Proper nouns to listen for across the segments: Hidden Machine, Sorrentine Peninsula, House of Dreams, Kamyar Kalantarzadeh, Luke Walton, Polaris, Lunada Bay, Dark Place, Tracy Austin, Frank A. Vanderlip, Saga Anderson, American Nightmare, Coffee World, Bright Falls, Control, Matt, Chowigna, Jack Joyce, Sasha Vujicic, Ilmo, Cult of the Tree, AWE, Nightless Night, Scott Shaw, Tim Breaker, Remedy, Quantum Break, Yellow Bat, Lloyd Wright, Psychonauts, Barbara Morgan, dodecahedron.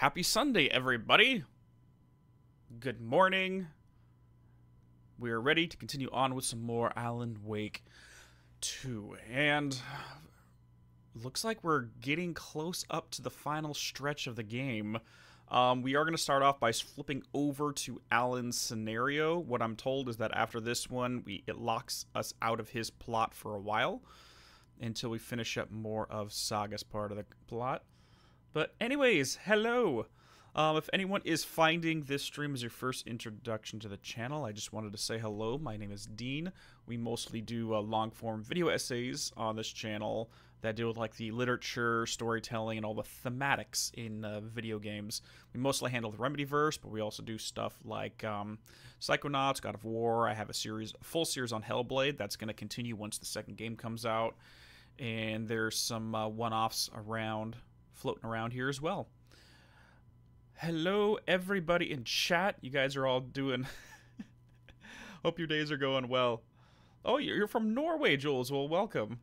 Happy Sunday, everybody. Good morning. We are ready to continue on with some more Alan Wake 2. And looks like we're getting close up to the final stretch of the game. We are going to start off by flipping over to Alan's scenario. What I'm told is that after this one, it locks us out of his plot for a while, until we finish up more of Saga's part of the plot. But anyways, hello! If anyone is finding this stream as your first introduction to the channel, I just wanted to say hello. My name is Dean. We mostly do long-form video essays on this channel that deal with like the literature, storytelling, and all the thematics in video games. We mostly handle the Remedyverse, but we also do stuff like Psychonauts, God of War. I have a full series on Hellblade that's going to continue once the second game comes out. And there's some one-offs around, floating around here as well. Hello everybody in chat. You guys are all doing hope your days are going well. Oh, you're from Norway, Jules. Well, welcome.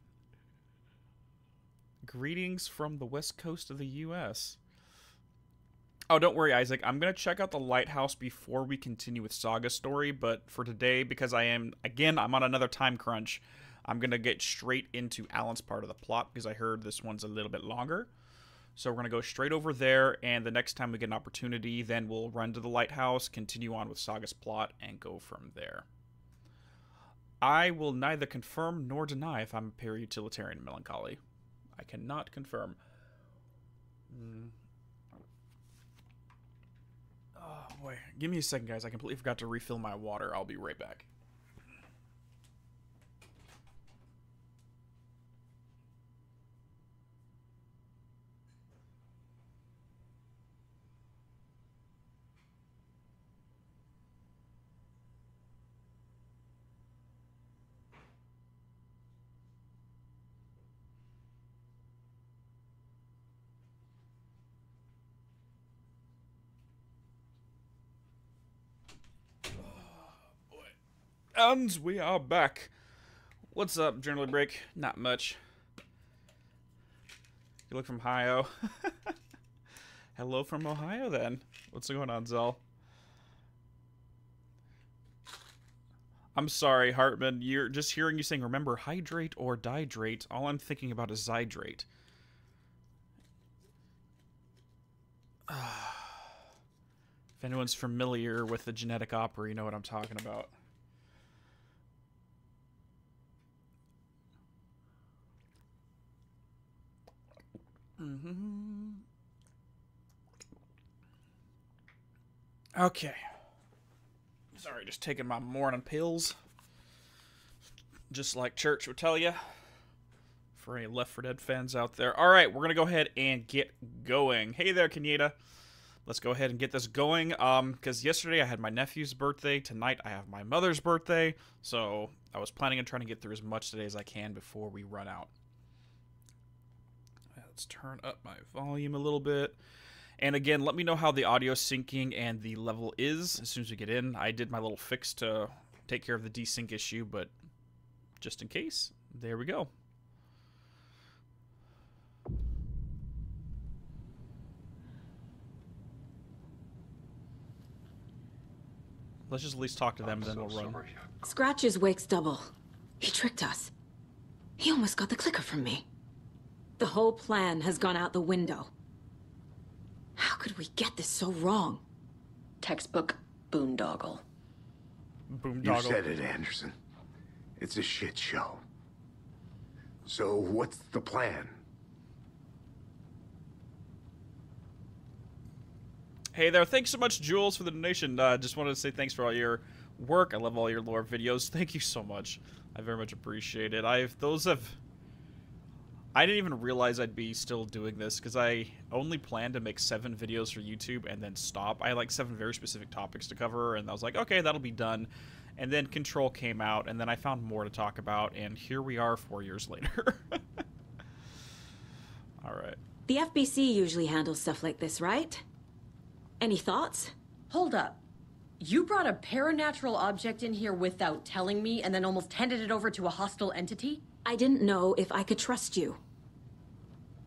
Greetings from the west coast of the US. Oh, don't worry, Isaac. I'm going to check out the lighthouse before we continue with Saga's story, but for today, because I'm on another time crunch, I'm going to get straight into Alan's part of the plot because I heard this one's a little bit longer. So we're going to go straight over there, and the next time we get an opportunity, then we'll run to the lighthouse, continue on with Saga's plot, and go from there. I will neither confirm nor deny if I'm a peri-utilitarian melancholy. I cannot confirm. Oh, boy. Give me a second, guys. I completely forgot to refill my water. I'll be right back. And we are back. What's up, Journaling Break? Not much. You look from Ohio. Hello from Ohio, then. What's going on, Zell? I'm sorry, Hartman. You're just hearing you saying, remember, hydrate or dihydrate. All I'm thinking about is zydrate. If anyone's familiar with the genetic opera, you know what I'm talking about. Okay. Sorry, just taking my morning pills. Just like church would tell you. For any Left 4 Dead fans out there. Alright, we're going to go ahead and get going. Hey there, Kenyatta. Let's go ahead and get this going. Because yesterday I had my nephew's birthday. Tonight I have my mother's birthday. So I was planning on trying to get through as much today as I can before we run out. Let's turn up my volume a little bit. And again, let me know how the audio syncing and the level is as soon as we get in. I did my little fix to take care of the desync issue, but just in case, there we go. Let's just at least talk to them, then we'll run. Scratch is Wake's double. He tricked us. He almost got the clicker from me. The whole plan has gone out the window. How could we get this so wrong? Textbook boondoggle. You said it, Anderson. It's a shit show. So what's the plan? Hey there, thanks so much, Jules, for the donation. Just wanted to say thanks for all your work. I love all your lore videos. Thank you so much. I very much appreciate it. I didn't even realize I'd be still doing this because I only planned to make 7 videos for YouTube and then stop. I had like 7 very specific topics to cover, and I was like, okay, that'll be done. And then Control came out, and then I found more to talk about, and here we are 4 years later. All right. The FBC usually handles stuff like this, right? Any thoughts? Hold up. You brought a paranormal object in here without telling me and then almost handed it over to a hostile entity? I didn't know if I could trust you.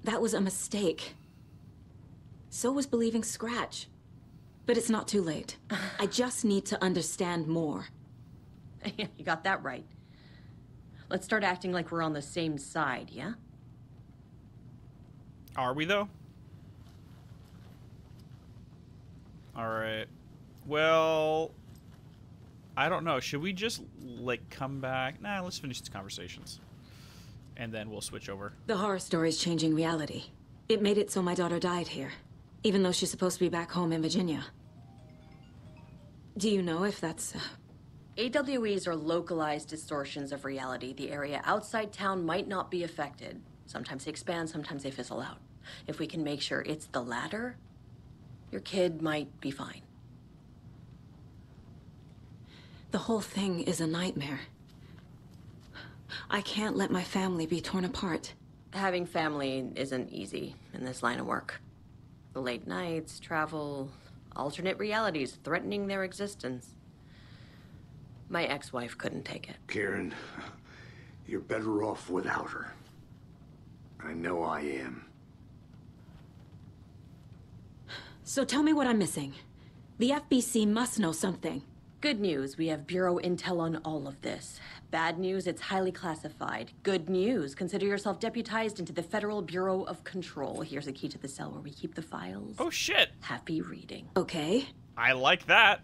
That was a mistake. So was believing Scratch. But it's not too late. I just need to understand more. Yeah, you got that right. Let's start acting like we're on the same side, yeah? Are we, though? All right. Well, I don't know. Should we just, like, come back? Nah, let's finish these conversations. And then we'll switch over. The horror story is changing reality. It made it so my daughter died here, even though she's supposed to be back home in Virginia. Do you know if that's... AWEs are localized distortions of reality. The area outside town might not be affected. Sometimes they expand, sometimes they fizzle out. If we can make sure it's the latter, your kid might be fine. The whole thing is a nightmare. I can't let my family be torn apart. Having family isn't easy in this line of work. The late nights, travel, alternate realities threatening their existence. My ex-wife couldn't take it. Karen, you're better off without her. I know I am. So tell me what I'm missing. The FBC must know something. Good news, we have Bureau intel on all of this. Bad news, it's highly classified. Good news, consider yourself deputized into the Federal Bureau of Control. Here's a key to the cell where we keep the files. Oh, shit. Happy reading. Okay. I like that.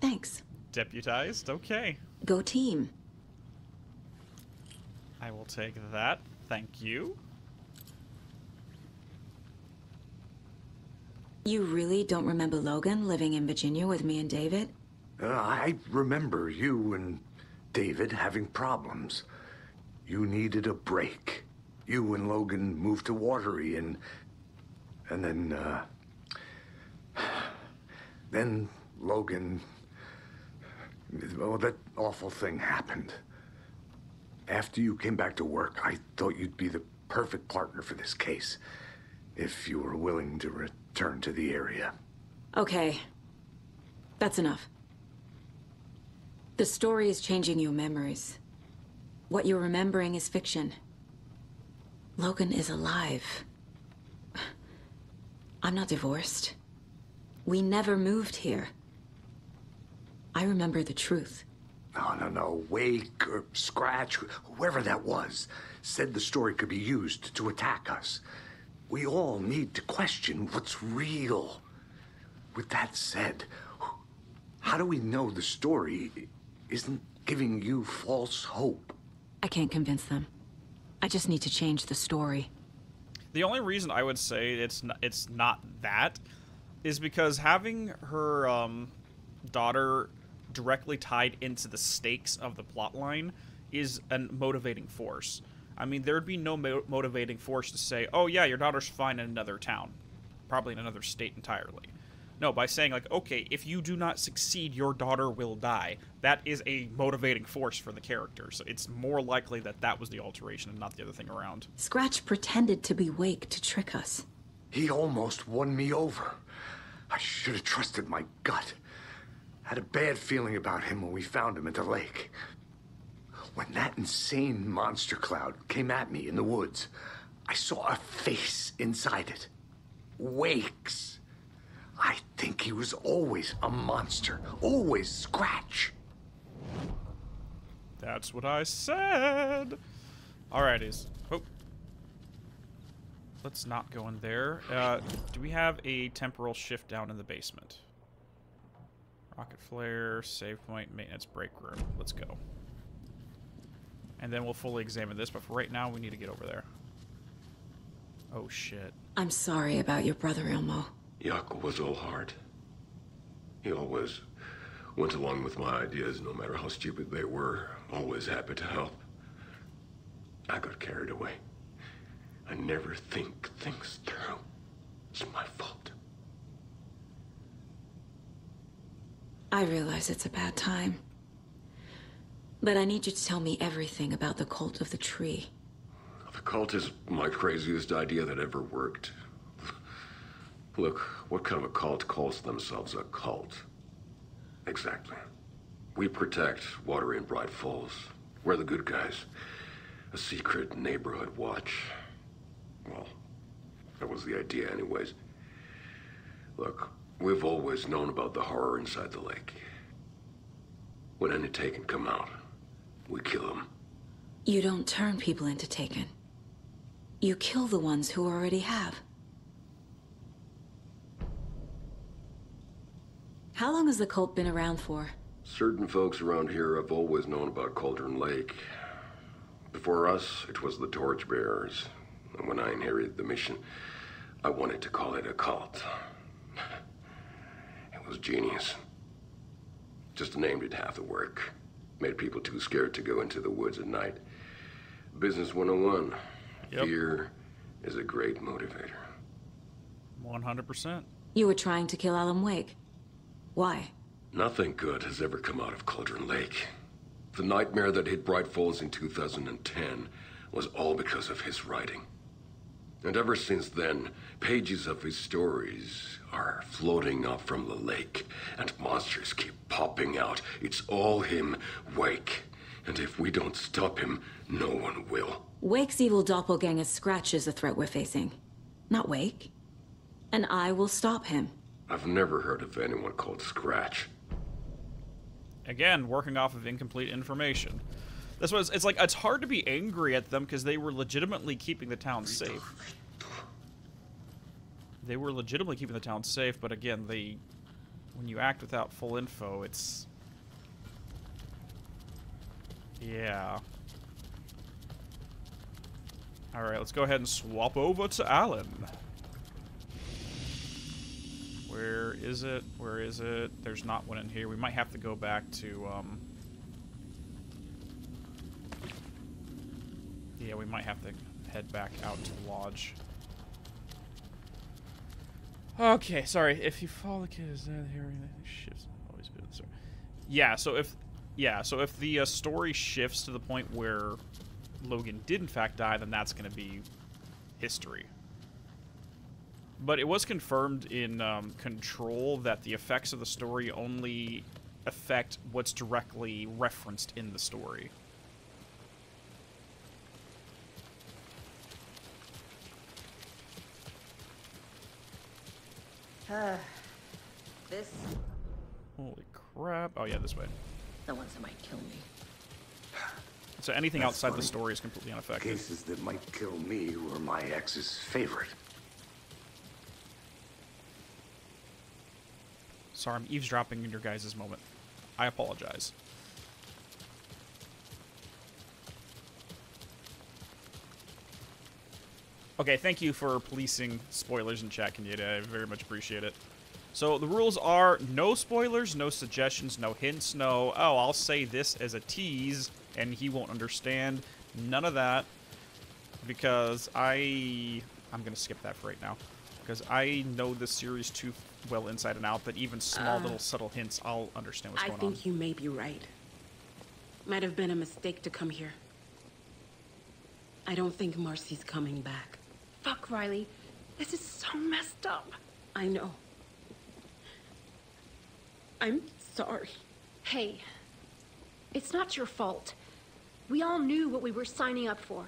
Thanks. Deputized? Okay. Go team. I will take that. Thank you. You really don't remember Logan living in Virginia with me and David? I remember you and David having problems. You needed a break. You and Logan moved to Watery and then Logan... Well, that awful thing happened. After you came back to work, I thought you'd be the perfect partner for this case, if you were willing to return to the area. Okay. That's enough. The story is changing your memories. What you're remembering is fiction. Logan is alive. I'm not divorced. We never moved here. I remember the truth. No. Wake or Scratch, whoever that was, said the story could be used to attack us. We all need to question what's real. With that said, how do we know the story isn't giving you false hope? I can't convince them. I just need to change the story. The only reason I would say it's not that is because having her daughter directly tied into the stakes of the plotline is a motivating force. I mean, there would be no motivating force to say, oh yeah, your daughter's fine in another town, probably in another state entirely. No, by saying like, okay, if you do not succeed, your daughter will die. That is a motivating force for the character. So it's more likely that that was the alteration and not the other thing around. Scratch pretended to be Wake to trick us. He almost won me over. I should have trusted my gut. Had a bad feeling about him when we found him at the lake. When that insane monster cloud came at me in the woods, I saw a face inside it. Wake's. I think he was always a monster. Always Scratch. That's what I said. Alrighties. Oh. Let's not go in there. Do we have a temporal shift down in the basement? Rocket flare, save point, maintenance break room. Let's go. And then we'll fully examine this, but for right now, we need to get over there. Oh, shit. I'm sorry about your brother, Ilmo. Your uncle was all hard. He always went along with my ideas, no matter how stupid they were. Always happy to help. I got carried away. I never think things through. It's my fault. I realize it's a bad time. But I need you to tell me everything about the Cult of the Tree. The cult is my craziest idea that ever worked. Look, what kind of a cult calls themselves a cult? Exactly. We protect Watery and Bright Falls. We're the good guys. A secret neighborhood watch. Well, That was the idea anyways. Look, we've always known about the horror inside the lake. When any Taken come out, we kill them. You don't turn people into Taken. You kill the ones who already have. How long has the cult been around for? Certain folks around here have always known about Cauldron Lake. Before us, it was the Torchbearers. And when I inherited the mission, I wanted to call it a cult. It was genius. Just named it half the work. Made people too scared to go into the woods at night. Business 101. Yep. Fear is a great motivator. 100%. You were trying to kill Alan Wake. Why? Nothing good has ever come out of Cauldron Lake. The nightmare that hit Bright Falls in 2010 was all because of his writing. And ever since then, pages of his stories are floating up from the lake, and monsters keep popping out. It's all him, Wake. And if we don't stop him, no one will. Wake's evil doppelganger Scratch is the threat we're facing, not Wake. And I will stop him. I've never heard of anyone called Scratch. Again, working off of incomplete information. This was, it's like, it's hard to be angry at them because they were legitimately keeping the town safe. They were legitimately keeping the town safe, but again, they, when you act without full info, it's... yeah. Alright, let's go ahead and swap over to Alan. Where is it? Where is it? There's not one in here. We might have to go back to, yeah, we might have to head back out to the lodge. Okay, sorry. If you follow the kids out of here, shifts always been sorry. Yeah, so if the story shifts to the point where Logan did in fact die, then that's going to be history. But it was confirmed in Control that the effects of the story only affect what's directly referenced in the story. This. Holy crap. Oh, yeah, this way. The ones that might kill me. So anything That's outside funny. The story is completely unaffected. Cases that might kill me were my ex's favorite. Sorry, I'm eavesdropping in your guys' moment. I apologize. Okay, thank you for policing spoilers in chat, Kenyatta. I very much appreciate it. So the rules are no spoilers, no suggestions, no hints, no, oh, I'll say this as a tease and he won't understand. None of that, because I'm going to skip that for right now, because I know this series too well inside and out that even small little subtle hints, I'll understand what's going on. I think you may be right. Might have been a mistake to come here. I don't think Marcy's coming back. Fuck, Riley. This is so messed up. I know. I'm sorry. Hey, it's not your fault. We all knew what we were signing up for.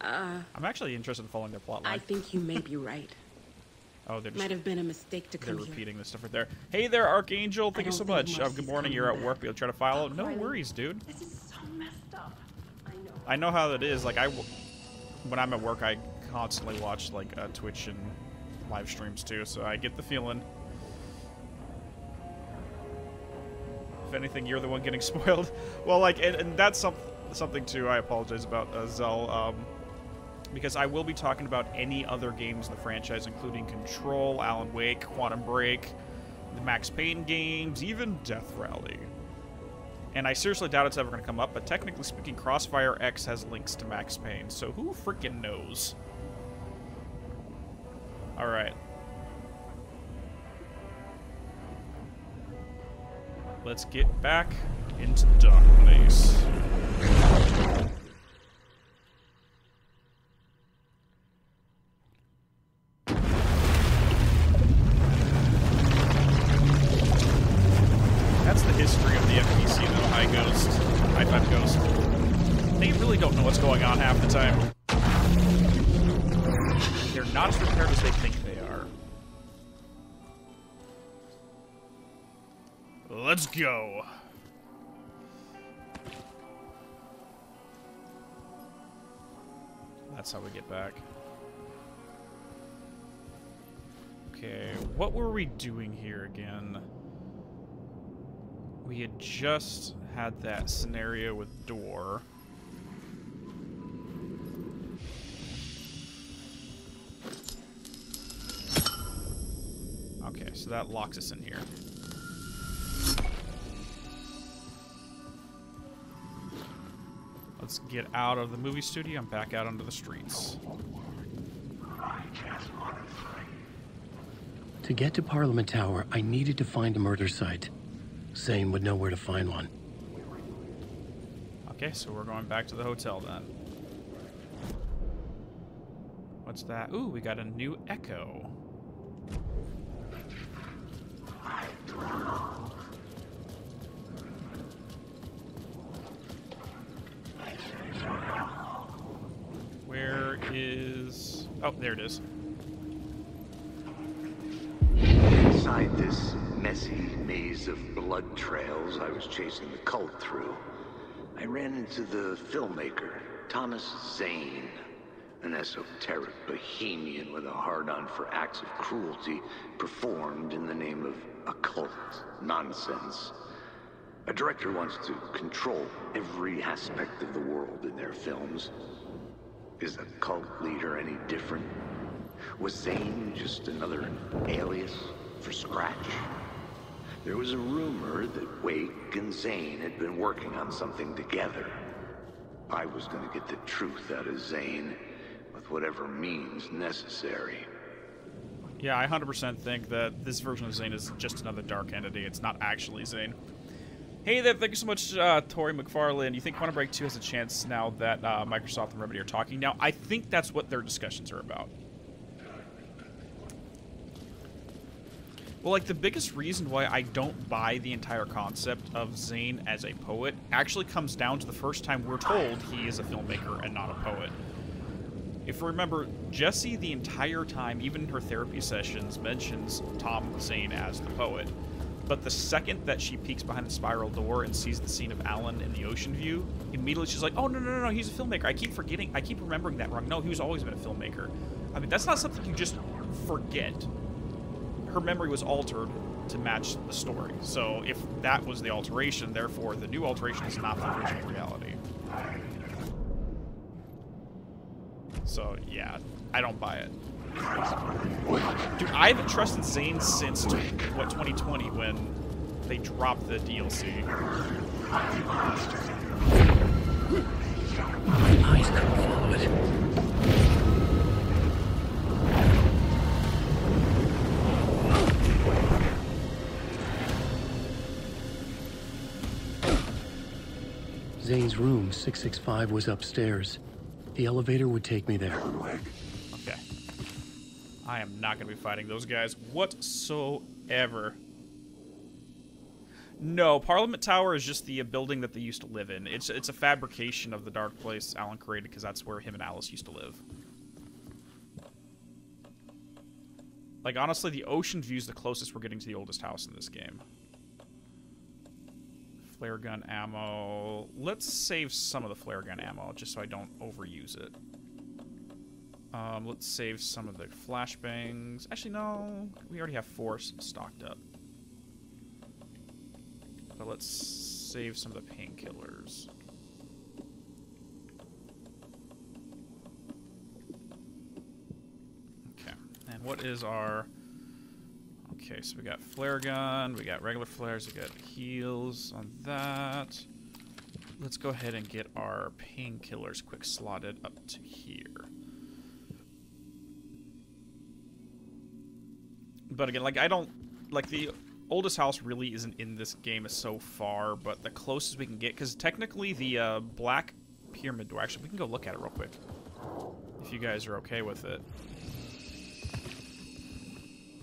I'm actually interested in following their plotline. I think you may be right. Oh, there might have been a mistake to come here. They're repeating this stuff right there. Hey there, Archangel. Thank you so much. Good morning. You're at work. You'll try to follow. No worries, dude. This is so messed up. I know. I know how that is. Like when I'm at work, I constantly watch like Twitch and live streams too, so I get the feeling. If anything, you're the one getting spoiled. Well, like, and that's something too I apologize about, Zell, because I will be talking about any other games in the franchise, including Control, Alan Wake, Quantum Break, the Max Payne games, even Death Rally. And I seriously doubt it's ever going to come up, but technically speaking, Crossfire X has links to Max Payne, so who freaking knows? Alright. Let's get back into the darkness. That's the history of the FPC, though. High Ghost, High Five Ghost. They really don't know what's going on half the time. not as prepared as they think they are. Let's go. That's how we get back. Okay, what were we doing here again? We had just had that scenario with Door. Okay, so that locks us in here. Let's get out of the movie studio and back out onto the streets. To get to Parliament Tower, I needed to find a murder site. Zane would know where to find one. Okay, so we're going back to the hotel then. What's that? Ooh, we got a new echo. Where is... Oh, there it is. Inside this messy maze of blood trails I was chasing the cult through, I ran into the filmmaker, Thomas Zane, an esoteric bohemian with a hard-on for acts of cruelty performed in the name of occult nonsense. A director wants to control every aspect of the world in their films. Is a cult leader any different? Was Zane just another alias for Scratch? There was a rumor that Wake and Zane had been working on something together. I was going to get the truth out of Zane with whatever means necessary. Yeah, I 100% think that this version of Zane is just another dark entity. It's not actually Zane. Hey there, thank you so much, Tori McFarlane. You think Quantum Break 2 has a chance now that Microsoft and Remedy are talking? Now, I think that's what their discussions are about. Well, like, the biggest reason why I don't buy the entire concept of Zane as a poet actually comes down to the first time we're told he is a filmmaker and not a poet. If you remember, Jessie the entire time, even in her therapy sessions, mentions Tom Zane as the poet. But the second that she peeks behind the spiral door and sees the scene of Alan in the Ocean View, immediately she's like, oh, no, no, no, no, he's a filmmaker. I keep forgetting. I keep remembering that wrong. No, he's always been a filmmaker. I mean, that's not something you just forget. Her memory was altered to match the story. So if that was the alteration, therefore the new alteration is not the original reality. So, yeah, I don't buy it. Dude, I haven't trusted Zane since, what, 2020, when they dropped the DLC. I still follow it. Zane's room, 665, was upstairs. The elevator would take me there. Okay. I am not going to be fighting those guys whatsoever. No, Parliament Tower is just the building that they used to live in. It's a fabrication of the dark place Alan created because that's where him and Alice used to live. Like, honestly, the Ocean View is the closest we're getting to the oldest house in this game. Flare gun ammo. Let's save some of the flare gun ammo just so I don't overuse it. Let's save some of the flashbangs. Actually, no. We already have 4 stocked up. But let's save some of the painkillers. Okay. And what is our... Okay, so we got flare gun, we got regular flares, we got heals on that. Let's go ahead and get our painkillers quick slotted up to here. But again, like, I don't... Like, the oldest house really isn't in this game so far, but the closest we can get... Because technically the Black Pyramid Door... Actually, we can go look at it real quick. If you guys are okay with it.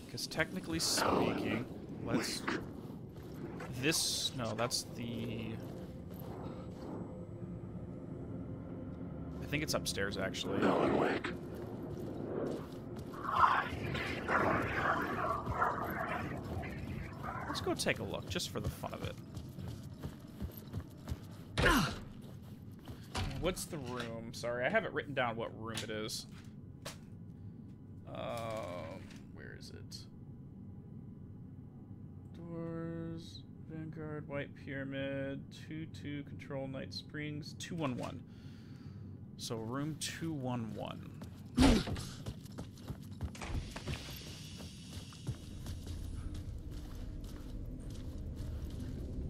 Because technically speaking, let's... This... No, that's the... I think it's upstairs, actually. Alan Wake. go take a look, just for the fun of it. What's the room? Sorry, I haven't written down what room it is. Where is it? Doors, Vanguard, White Pyramid, 22, Control, Night Springs, 211. So room 211.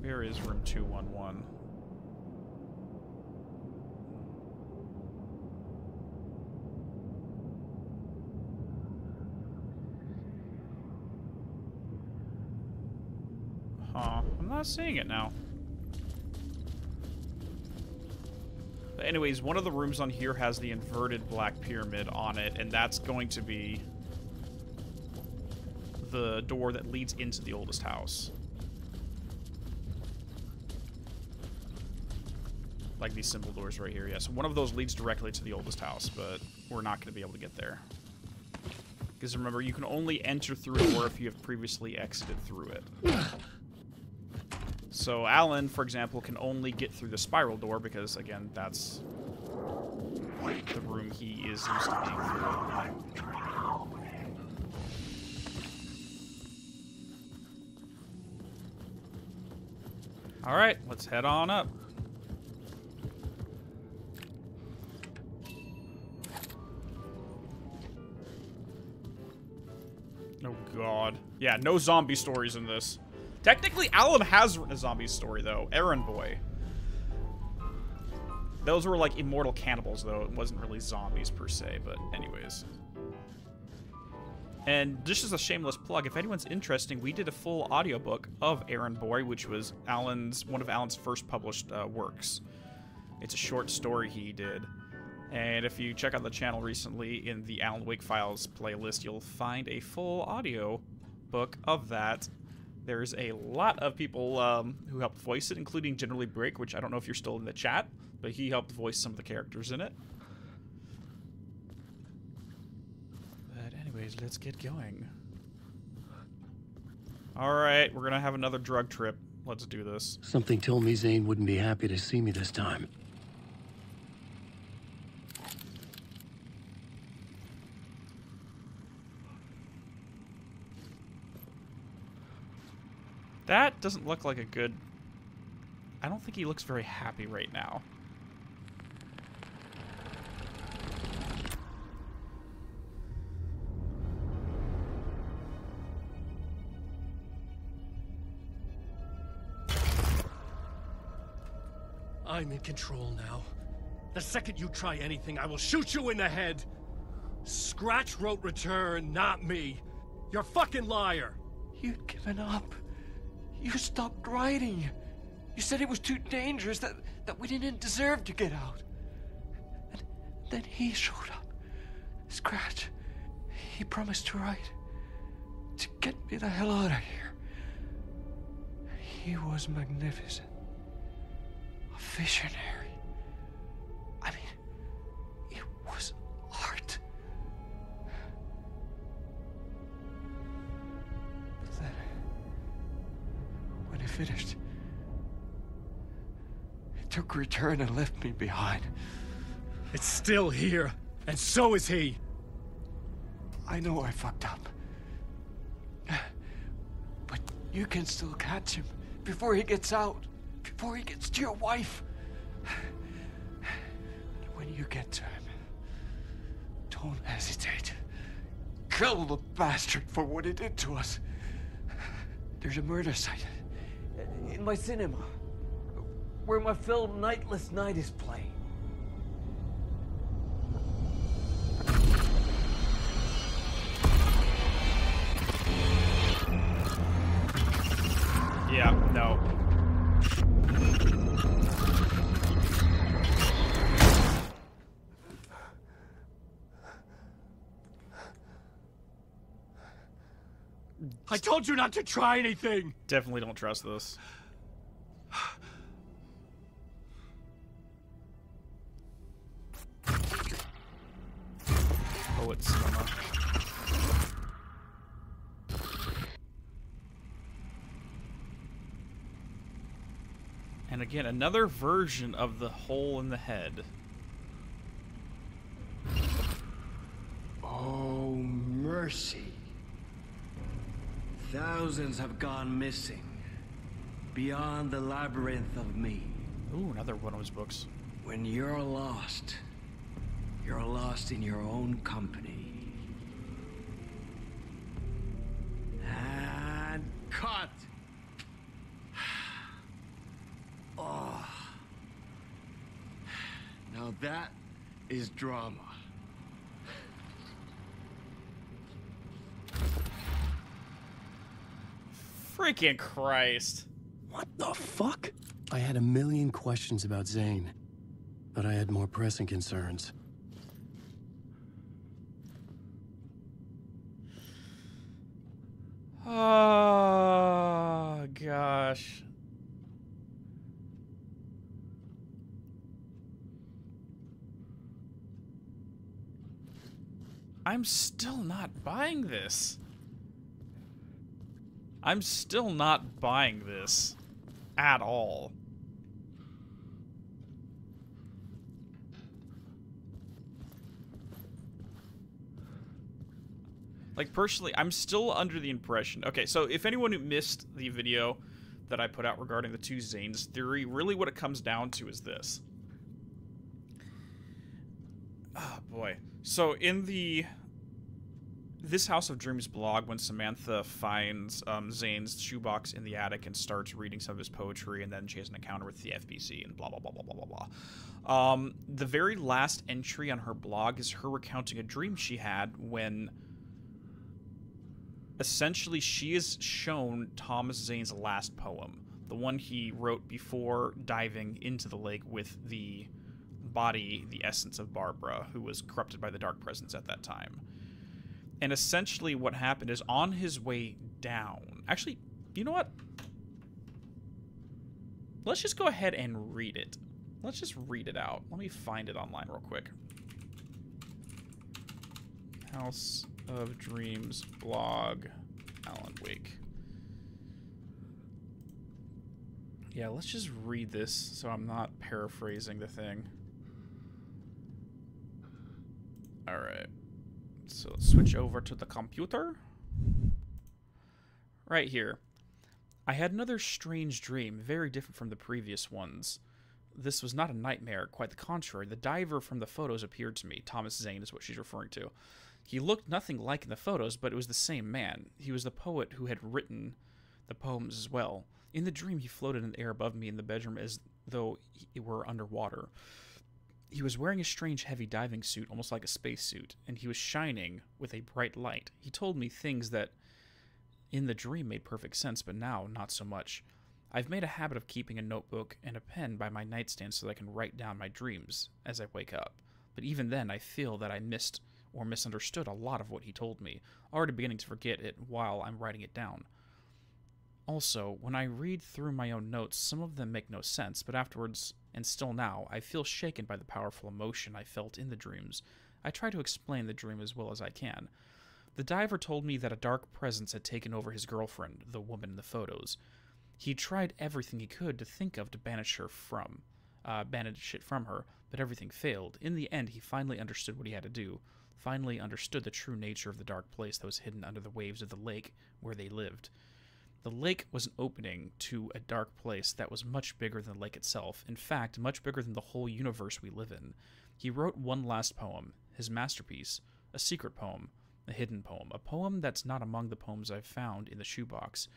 Where is room 211? Huh, I'm not seeing it now. But anyways, one of the rooms on here has the inverted black pyramid on it, and that's going to be the door that leads into the oldest house. Like these symbol doors right here, yes. One of those leads directly to the oldest house, but we're not going to be able to get there. Because remember, you can only enter through a door if you have previously exited through it. So Alan, for example, can only get through the spiral door because, again, that's the room he is used to being through. All right, let's head on up. Oh, God. Yeah, no zombie stories in this. Technically, Alan has written a zombie story, though. Errand Boy. Those were, like, immortal cannibals, though. It wasn't really zombies, per se, but anyways. And this is a shameless plug. If anyone's interested, we did a full audiobook of Errand Boy, which was one of Alan's first published works. It's a short story he did. And if you check out the channel recently in the Alan Wake Files playlist, you'll find a full audio book of that. There's a lot of people who helped voice it, including Generally Break, which I don't know if you're still in the chat, but he helped voice some of the characters in it. But anyways, let's get going. All right, we're going to have another drug trip. Let's do this. Something told me Zane wouldn't be happy to see me this time. That doesn't look like a good... I don't think he looks very happy right now. I'm in control now. The second you try anything, I will shoot you in the head. Scratch wrote Return, not me. You're a fucking liar. You'd given up. You stopped writing. You said it was too dangerous, that we didn't deserve to get out. And then he showed up. Scratch. He promised to write. To get me the hell out of here. He was magnificent. A visionary. I mean, it was art. But then... when it finished, it took Return and left me behind. It's still here, and so is he. I know I fucked up. But you can still catch him before he gets out, before he gets to your wife. And when you get to him, don't hesitate. Kill the bastard for what he did to us. There's a murder site. In my cinema, where my film Nightless Night is playing. Yeah, no. I told you not to try anything! Definitely don't trust this. Oh, it's stomach. And again, another version of the hole in the head. Oh, mercy. Thousands have gone missing beyond the labyrinth of me. Ooh, another one of his books. When you're lost in your own company. And cut! Oh. Now that is drama. Freaking Christ. What the fuck? I had a million questions about Zane, but I had more pressing concerns. Oh, gosh. I'm still not buying this. I'm still not buying this at all. Like, personally, I'm still under the impression... Okay, so if anyone who missed the video that I put out regarding the two Zanes theory, really what it comes down to is this. Oh, boy. So in the... This House of Dreams blog, when Samantha finds Zane's shoebox in the attic and starts reading some of his poetry, and then she has an encounter with the FBC and blah, blah, blah, blah, blah, blah, blah. The very last entry on her blog is her recounting a dream she had when essentially she is shown Thomas Zane's last poem, the one he wrote before diving into the lake with the body, the essence of Barbara, who was corrupted by the dark presence at that time. And essentially what happened is on his way down... Actually, you know what? Let's just go ahead and read it. Let's just read it out. Let me find it online real quick. House of Dreams blog, Alan Wake. Yeah, let's just read this so I'm not paraphrasing the thing. All right. So let's switch over to the computer. Right here. I had another strange dream, very different from the previous ones. This was not a nightmare, quite the contrary. The diver from the photos appeared to me. Thomas Zane is what she's referring to. He looked nothing like in the photos, but it was the same man. He was the poet who had written the poems as well. In the dream, he floated in the air above me in the bedroom as though he were underwater. He was wearing a strange heavy diving suit, almost like a spacesuit, and he was shining with a bright light. He told me things that in the dream made perfect sense, but now not so much. I've made a habit of keeping a notebook and a pen by my nightstand so that I can write down my dreams as I wake up. But even then, I feel that I missed or misunderstood a lot of what he told me, already beginning to forget it while I'm writing it down. Also, when I read through my own notes, some of them make no sense, but afterwards, and still now, I feel shaken by the powerful emotion I felt in the dreams. I try to explain the dream as well as I can. The diver told me that a dark presence had taken over his girlfriend, the woman in the photos. He tried everything he could to think of to banish her from, banish it from her, but everything failed. In the end, he finally understood what he had to do, finally understood the true nature of the dark place that was hidden under the waves of the lake where they lived. The lake was an opening to a dark place that was much bigger than the lake itself, in fact, much bigger than the whole universe we live in. He wrote one last poem, his masterpiece, a secret poem, a hidden poem, a poem that's not among the poems I've found in the shoebox,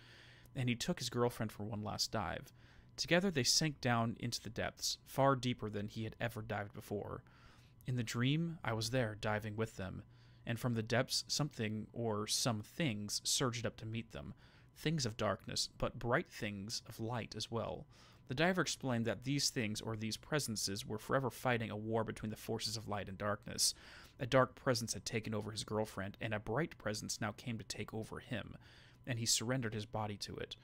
and he took his girlfriend for one last dive. Together they sank down into the depths, far deeper than he had ever dived before. In the dream, I was there, diving with them, and from the depths something or some things surged up to meet them. Things of darkness, but bright things of light as well. The diver explained that these things, or these presences, were forever fighting a war between the forces of light and darkness. A dark presence had taken over his girlfriend, and a bright presence now came to take over him, and he surrendered his body to it.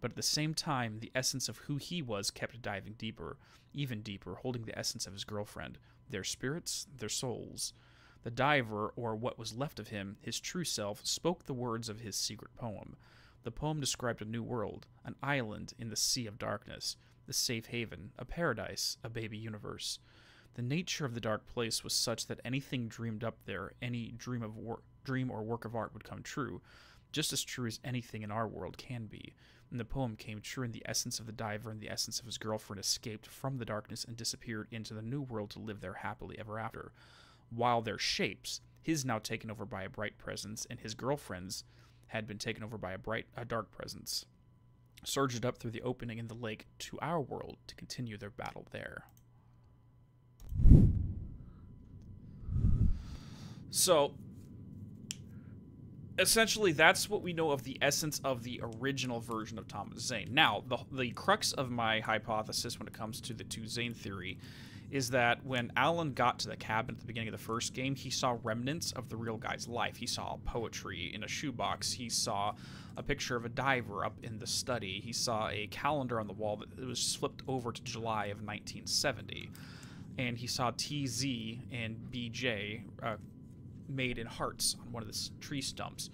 But at the same time, the essence of who he was kept diving deeper, even deeper, holding the essence of his girlfriend, their spirits, their souls. The diver, or what was left of him, his true self, spoke the words of his secret poem. The poem described a new world, an island in the sea of darkness, the safe haven, a paradise, a baby universe. The nature of the dark place was such that anything dreamed up there, any dream or work of art would come true, just as true as anything in our world can be. And the poem came true in the essence of the diver and the essence of his girlfriend escaped from the darkness and disappeared into the new world to live there happily ever after. While their shapes, his now taken over by a bright presence, and his girlfriend's had been taken over by a dark presence, surged up through the opening in the lake to our world to continue their battle there. So, essentially, that's what we know of the essence of the original version of Thomas Zane. Now, the crux of my hypothesis when it comes to the two Zane theory is that when Alan got to the cabin at the beginning of the first game, he saw remnants of the real guy's life. He saw poetry in a shoebox. He saw a picture of a diver up in the study. He saw a calendar on the wall that was flipped over to July of 1970. And he saw TZ and BJ made in hearts on one of the tree stumps.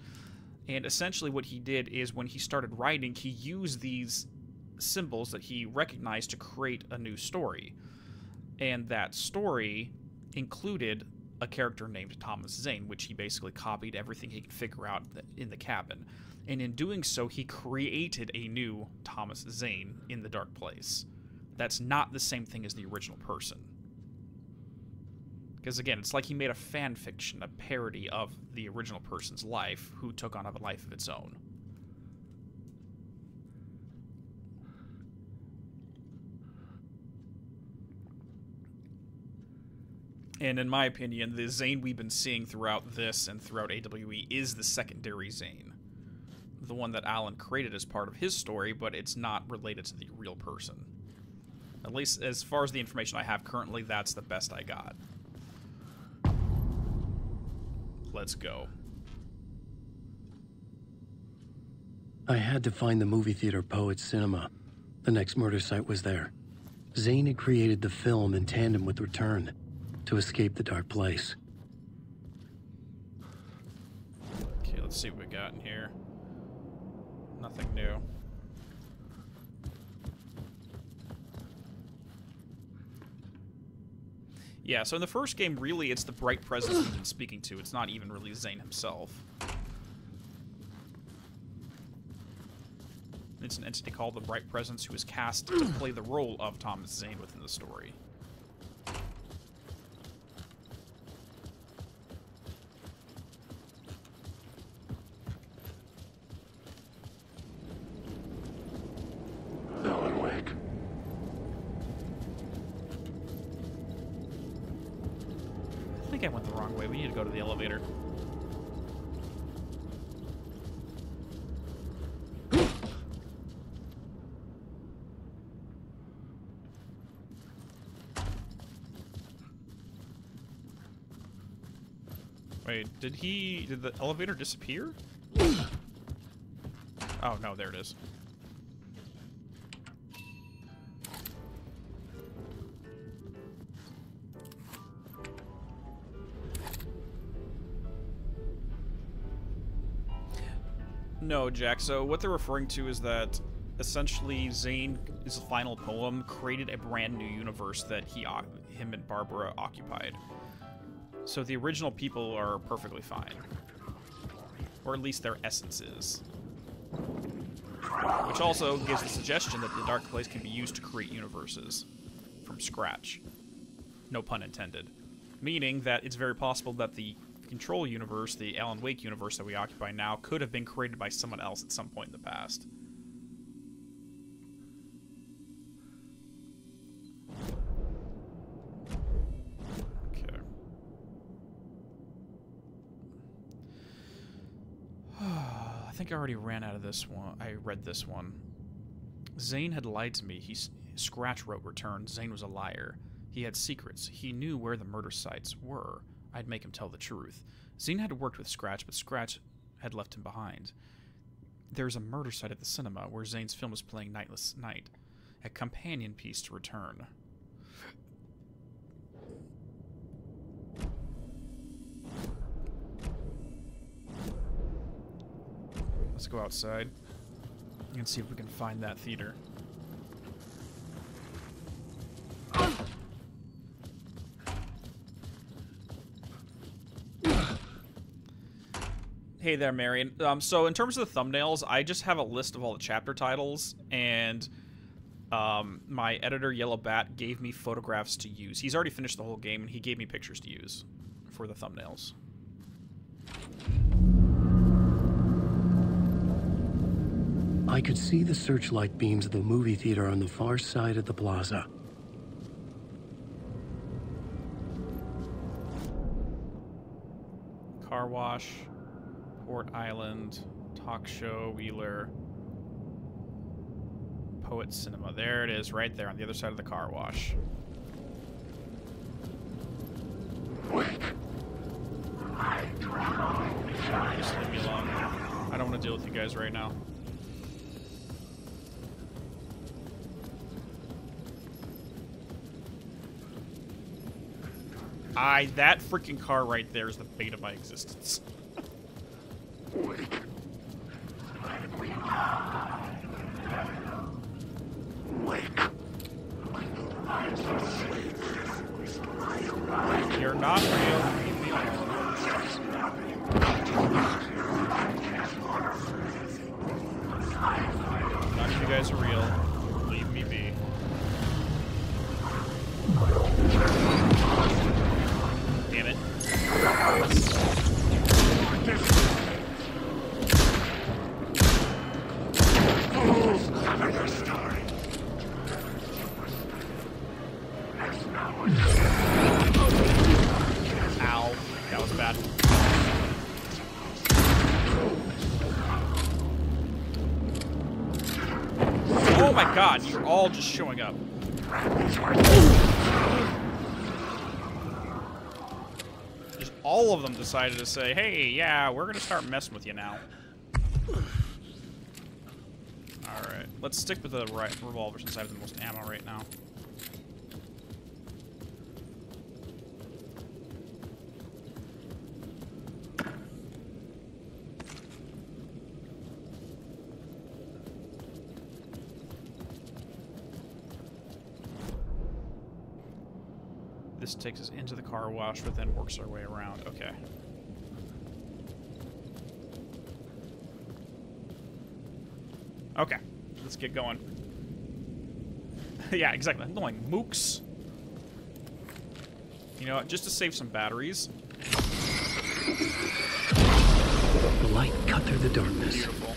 And essentially what he did is when he started writing, he used these symbols that he recognized to create a new story. And that story included a character named Thomas Zane, which he basically copied everything he could figure out in the cabin. And in doing so, he created a new Thomas Zane in the dark place. That's not the same thing as the original person. Because again, it's like he made a fan fiction, a parody of the original person's life, who took on a life of its own. And in my opinion, the Zane we've been seeing throughout this and throughout AWE is the secondary Zane. The one that Alan created as part of his story, but it's not related to the real person. At least as far as the information I have currently, that's the best I got. Let's go. I had to find the movie theater Poets Cinema. The next murder site was there. Zane had created the film in tandem with Return to escape the dark place. Okay, let's see what we got in here. Nothing new. Yeah, so in the first game, really, it's the bright presence he's been speaking to. It's not even really Zane himself. It's an entity called the Bright Presence who is cast to play the role of Thomas Zane within the story. Did the elevator disappear? Oh, no, there it is. No, Jack, so what they're referring to is that essentially Zane's final poem created a brand new universe that him and Barbara occupied. So the original people are perfectly fine. Or at least their essence is. Which also gives the suggestion that the dark place can be used to create universes from scratch. No pun intended. Meaning that it's very possible that the Control universe, the Alan Wake universe that we occupy now, could have been created by someone else at some point in the past. I already ran out of this one. I read this one. Zane had lied to me. Scratch wrote Return. Zane was a liar. He had secrets. He knew where the murder sites were. I'd make him tell the truth. Zane had worked with Scratch, but Scratch had left him behind. There's a murder site at the cinema where Zane's film is playing Nightless Night, a companion piece to Return. Let's go outside and see if we can find that theater. Hey there, Marion. So in terms of the thumbnails, I just have a list of all the chapter titles, and my editor, Yellow Bat, gave me photographs to use. He's already finished the whole game, and he gave me pictures to use for the thumbnails. I could see the searchlight beams of the movie theater on the far side of the plaza. Car wash, Port Island, talk show, Wheeler, Poet Cinema. There it is, right there on the other side of the car wash. Wait. I drowned. Just leave me alone. I don't want to deal with you guys right now. That freaking car right there is the bane of my existence. Wait. Let me die. Wake. You're not real. None of you guys are real. Leave me be. Damn it. Ow. That was bad. Oh my god, you're all just showing up. All of them decided to say, hey, yeah, we're gonna start messing with you now. Alright, let's stick with the revolver since I have the most ammo right now. This takes us into the car wash, but then works our way around. Okay. Okay. Let's get going. Yeah, exactly. I'm going mooks. You know what? Just to save some batteries. The light cut through the darkness. Beautiful.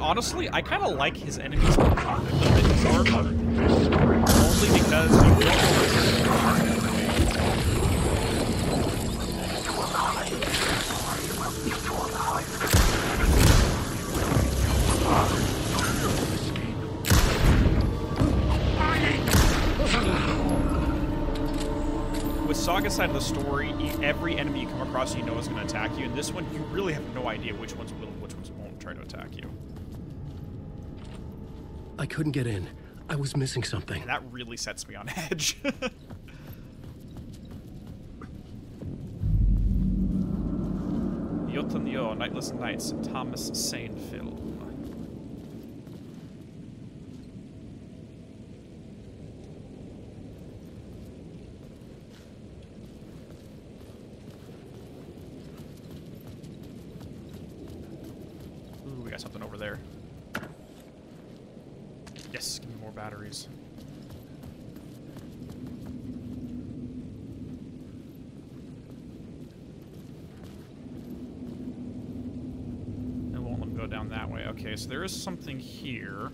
Honestly, I kind of like his enemies more than his armor, only because you don't. With Saga's side of the story, every enemy you come across you know is going to attack you, and this one you really have no idea which ones will and which ones won't try to attack you. I couldn't get in. I was missing something. That really sets me on edge. Yotanyo, Nightless Nights, Thomas Zane film. Ooh, we got something over there. Yes, give me more batteries. And won't let them go down that way. Okay, so there is something here.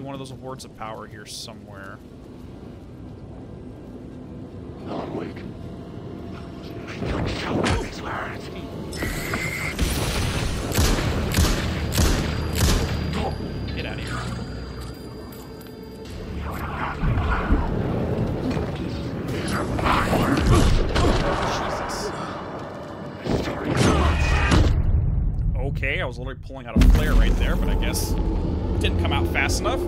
One of those awards of power here somewhere. Alan Wake. Get out of here. was literally pulling out a flare right there, but I guess it didn't come out fast enough.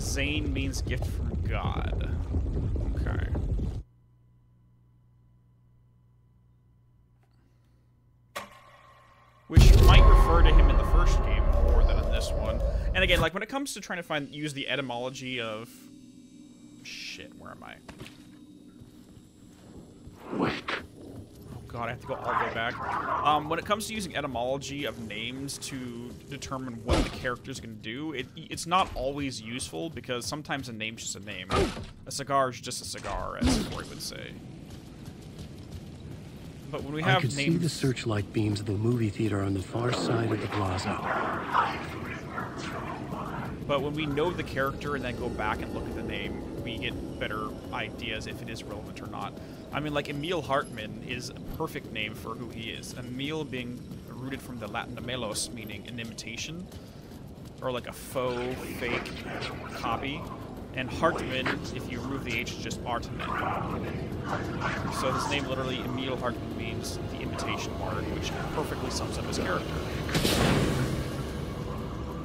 Zane means gift from God. Okay. Which might refer to him in the first game more than in this one. And again, like when it comes to trying to find, use the etymology of... Shit, where am I? Wake. Oh god, I have to go all the way back. When it comes to using etymology of names to determine what the character's gonna do, it's not always useful because sometimes a name's just a name. A cigar is just a cigar, as Corey would say. But when we have names... I can see the searchlight beams of the movie theater on the far side of the plaza. But when we know the character and then go back and look at the name, we get better ideas if it is relevant or not. I mean, like, Emil Hartman is a perfect name for who he is. Emil being rooted from the Latin "melos," meaning an imitation, or like a faux, fake, copy. And Hartman, if you remove the H, is just Artman. So his name literally, Emil Hartman, means the imitation mark, which perfectly sums up his character.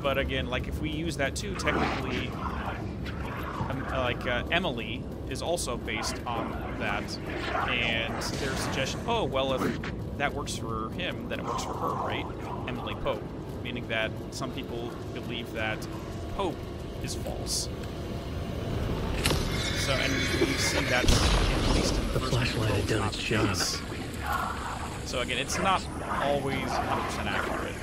But again, like, if we use that too, technically, Emily is also based on that, and their suggestion, oh, well, if that works for him, then it works for her, right? Emily Pope, meaning that some people believe that Pope is false. So, and we've seen that at least in the flashlight had done its job. So again, it's not always 100% accurate.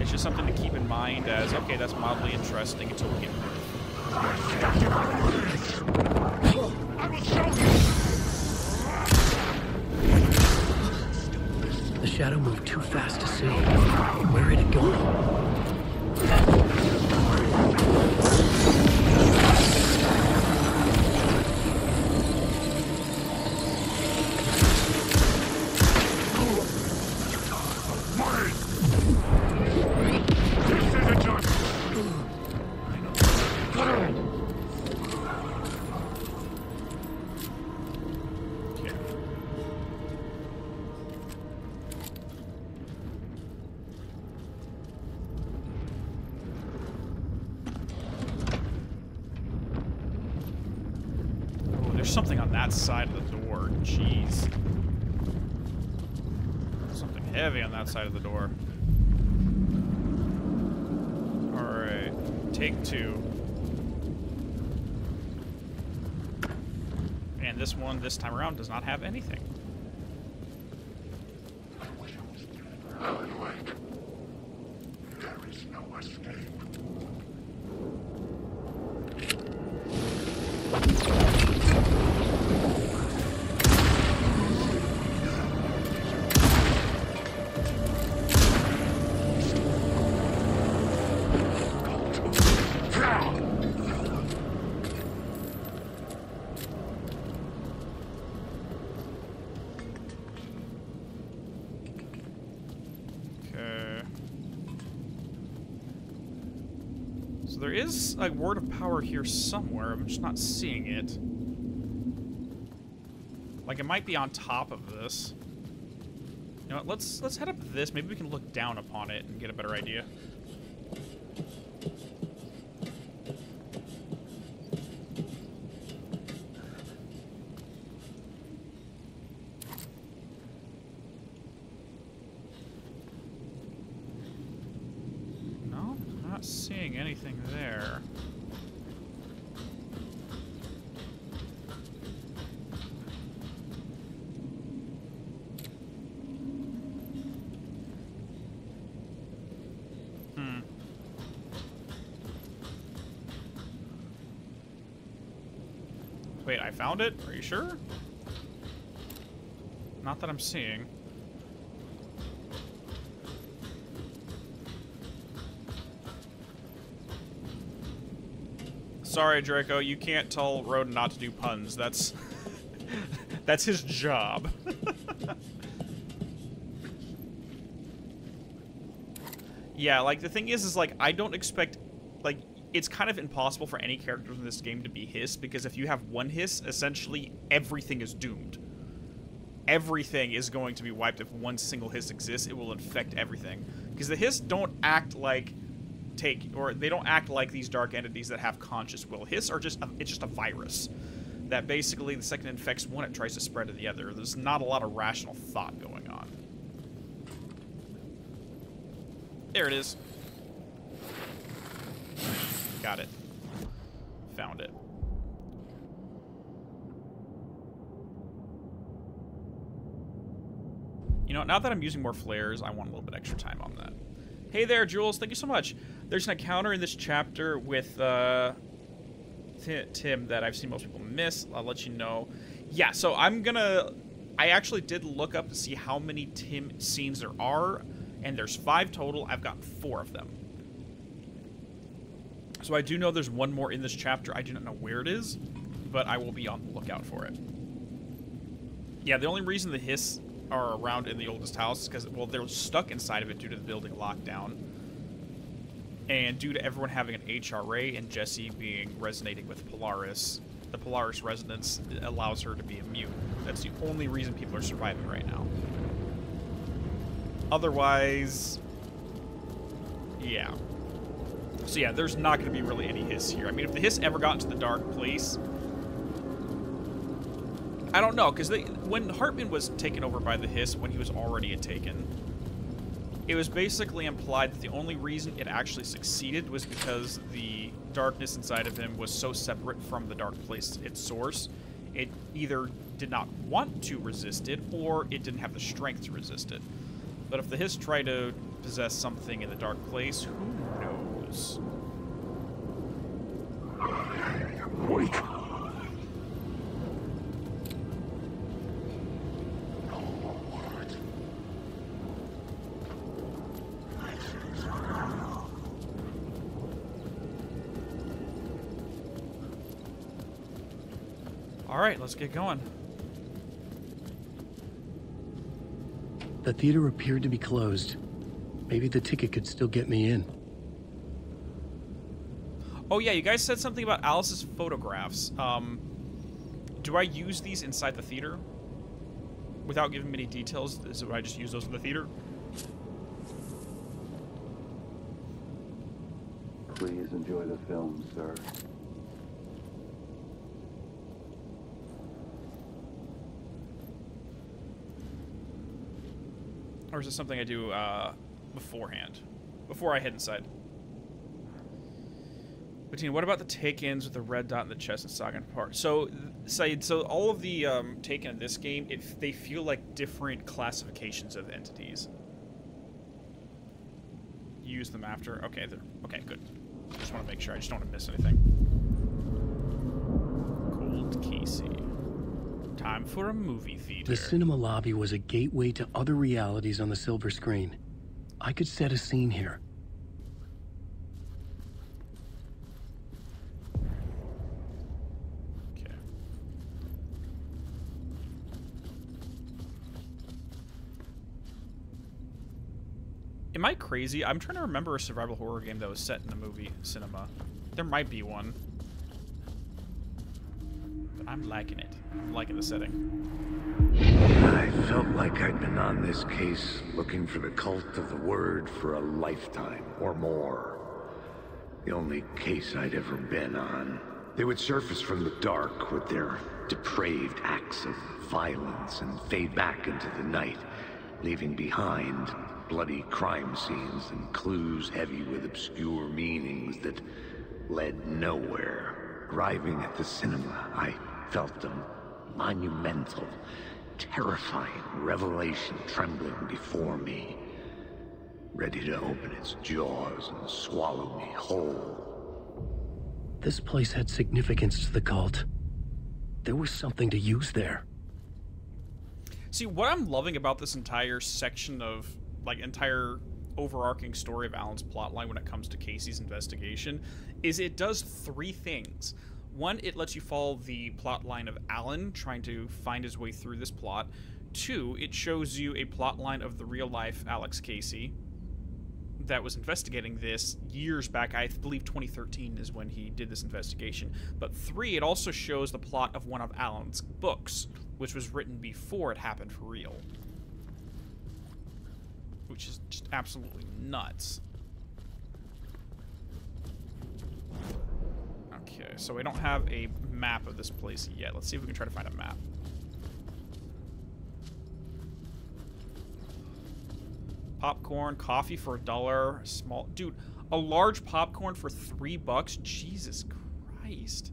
It's just something to keep in mind as, okay, that's mildly interesting until we get rid of it. I will show you. The shadow moved too fast to see. Where did it go? Side of the door. Jeez. Something heavy on that side of the door. Alright. Take two. And this one, this time around, does not have anything. There is a word of power here somewhere. I'm just not seeing it. Like, it might be on top of this. You know what? Let's head up this. Maybe we can look down upon it and get a better idea. Wait, I found it? Are you sure? Not that I'm seeing. Sorry, Draco, you can't tell Roden not to do puns. That's... that's his job. Yeah, like, the thing is, like, I don't expect... Like, it's kind of impossible for any character in this game to be Hiss, because if you have one Hiss, essentially everything is doomed. Everything is going to be wiped. If one single Hiss exists, it will infect everything. Because the Hiss don't act like they don't act like these dark entities that have conscious will. Hiss are just it's just a virus that basically the second it infects one, it tries to spread to the other. There's not a lot of rational thought going on. There it is. Got it. Found it. You know, now that I'm using more flares, I want a little bit extra time on that. Hey there, Jules. Thank you so much. There's an encounter in this chapter with Tim that I've seen most people miss. I'll let you know. Yeah, so I'm going to... I actually did look up to see how many Tim scenes there are, and there's 5 total. I've gotten 4 of them. So I do know there's one more in this chapter. I do not know where it is, but I will be on the lookout for it. Yeah, the only reason the Hiss are around in the oldest house is because, well, they're stuck inside of it due to the building lockdown. And due to everyone having an HRA and Jessie being resonating with Polaris, the Polaris resonance allows her to be immune. That's the only reason people are surviving right now. Otherwise, yeah. So yeah, there's not going to be really any Hiss here. I mean, if the Hiss ever got into the dark place, I don't know, because when Hartman was taken over by the Hiss, when he was already a Taken, it was basically implied that the only reason it actually succeeded was because the darkness inside of him was so separate from the dark place, its source. It either did not want to resist it, or it didn't have the strength to resist it. But if the Hiss tried to possess something in the dark place, who knows? Wake. All right, let's get going. The theater appeared to be closed. Maybe the ticket could still get me in. Oh yeah, you guys said something about Alice's photographs. Do I use these inside the theater? Without giving many details, do I just use those in the theater? Please enjoy the film, sir. Or is this something I do beforehand? Before I head inside? Bettina, what about the take-ins with the red dot in the chest and Saga and part? So, Said, so all of the Taken in this game, they feel like different classifications of entities. Use them after. Okay, they're okay. Good. Just want to make sure. I just don't want to miss anything. Cold Casey. Time for a movie theater. The cinema lobby was a gateway to other realities on the silver screen. I could set a scene here. Am I crazy? I'm trying to remember a survival horror game that was set in a movie cinema. There might be one. But I'm liking it. I'm liking the setting. I felt like I'd been on this case looking for the Cult of the Word for a lifetime or more. The only case I'd ever been on. They would surface from the dark with their depraved acts of violence and fade back into the night, leaving behind bloody crime scenes and clues heavy with obscure meanings that led nowhere. Arriving at the cinema, I felt a monumental, terrifying revelation trembling before me, ready to open its jaws and swallow me whole. This place had significance to the cult. There was something to use there. See, what I'm loving about this entire section of entire overarching story of Alan's plotline when it comes to Casey's investigation is it does 3 things. One, it lets you follow the plotline of Alan trying to find his way through this plot. 2, it shows you a plotline of the real life Alex Casey that was investigating this years back. I believe 2013 is when he did this investigation. But 3, it also shows the plot of one of Alan's books, which was written before it happened for real. Which is just absolutely nuts. Okay, so we don't have a map of this place yet. Let's see if we can try to find a map. Popcorn, coffee for $1, small... Dude, a large popcorn for $3? Jesus Christ.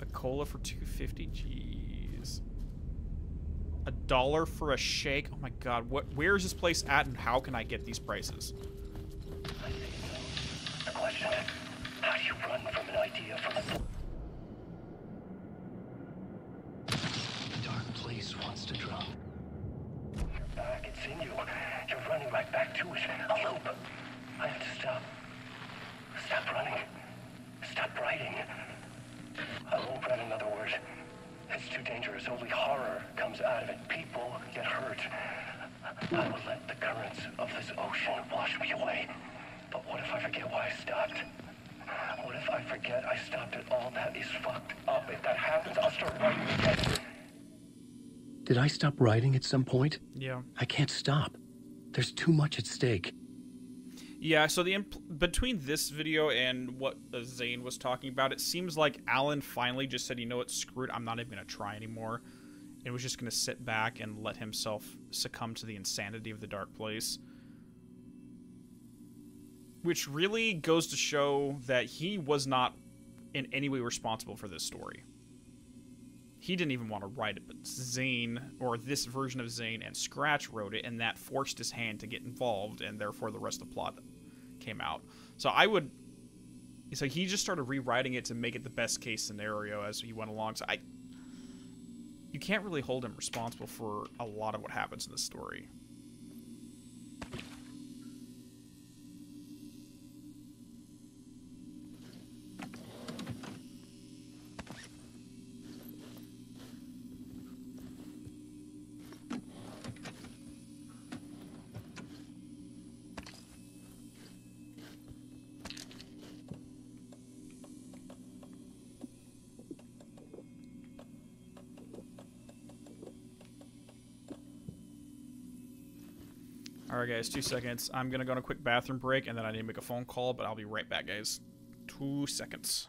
A cola for $2.50? Jeez. $1 for a shake? Oh my god, where is this place at and how can I get these prices? The question is, how do you run from an idea from a dark place wants to drop? It's in you. You're running right back to it. A loop. I have to stop. Stop running. Stop writing. I won't write another word. It's too dangerous. Only horror comes out of it. People get hurt. I will let the currents of this ocean wash me away. But what if I forget why I stopped? What if I forget I stopped and all that is fucked up? If that happens, I'll start writing again. Did I stop writing at some point? Yeah. I can't stop. There's too much at stake. Yeah, so the between this video and what Zane was talking about, it seems like Alan finally just said, you know what, screw it, I'm not even going to try anymore. And was just going to sit back and let himself succumb to the insanity of the dark place. Which really goes to show that he was not in any way responsible for this story. He didn't even want to write it, but Zane, or this version of Zane and Scratch wrote it, and that forced his hand to get involved, and therefore the rest of the plot came out. So I would... So he just started rewriting it to make it the best case scenario as he went along. So I... You can't really hold him responsible for a lot of what happens in this story. Alright guys, 2 seconds. I'm gonna go on a quick bathroom break and then I need to make a phone call, but I'll be right back guys. 2 seconds.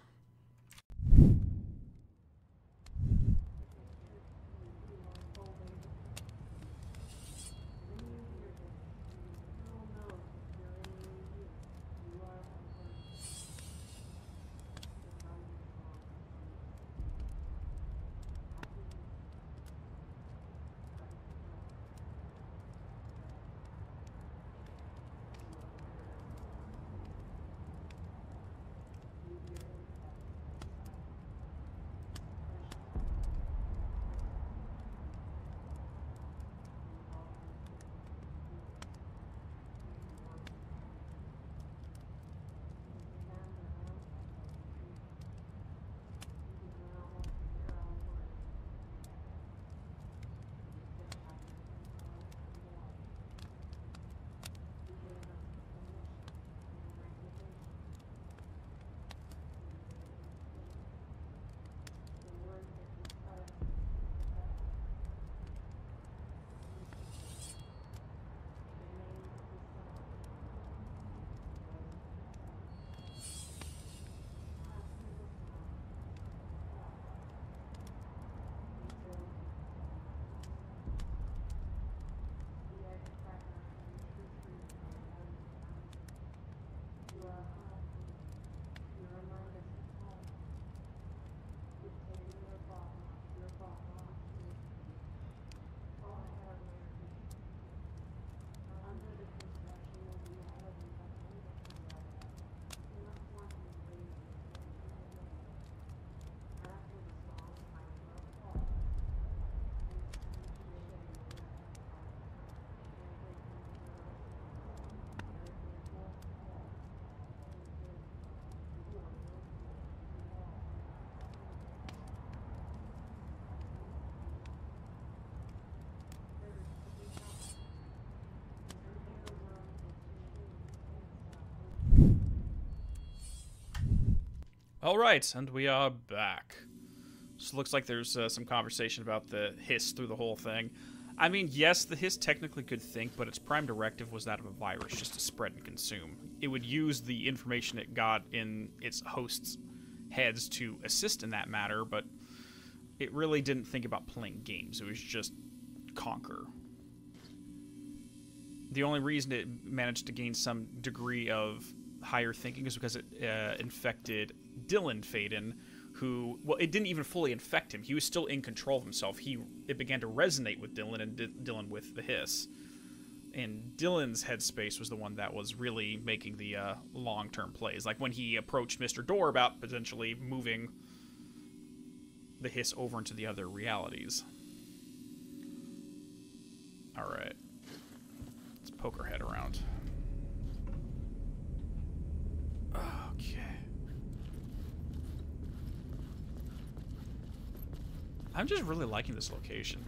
All right, and we are back. So looks like there's some conversation about the hiss through the whole thing. I mean, yes, the hiss technically could think, but its prime directive was that of a virus, just to spread and consume. It would use the information it got in its hosts' heads to assist in that matter, but it really didn't think about playing games. It was just conquer. The only reason it managed to gain some degree of higher thinking is because it infected Dylan Faden, who, well, it didn't even fully infect him. He was still in control of himself. It began to resonate with Dylan and Dylan with the hiss. And Dylan's headspace was the one that was really making the long-term plays. Like when he approached Mr. Door about potentially moving the hiss over into the other realities. All right. Let's poke her head around. Okay. I'm just really liking this location.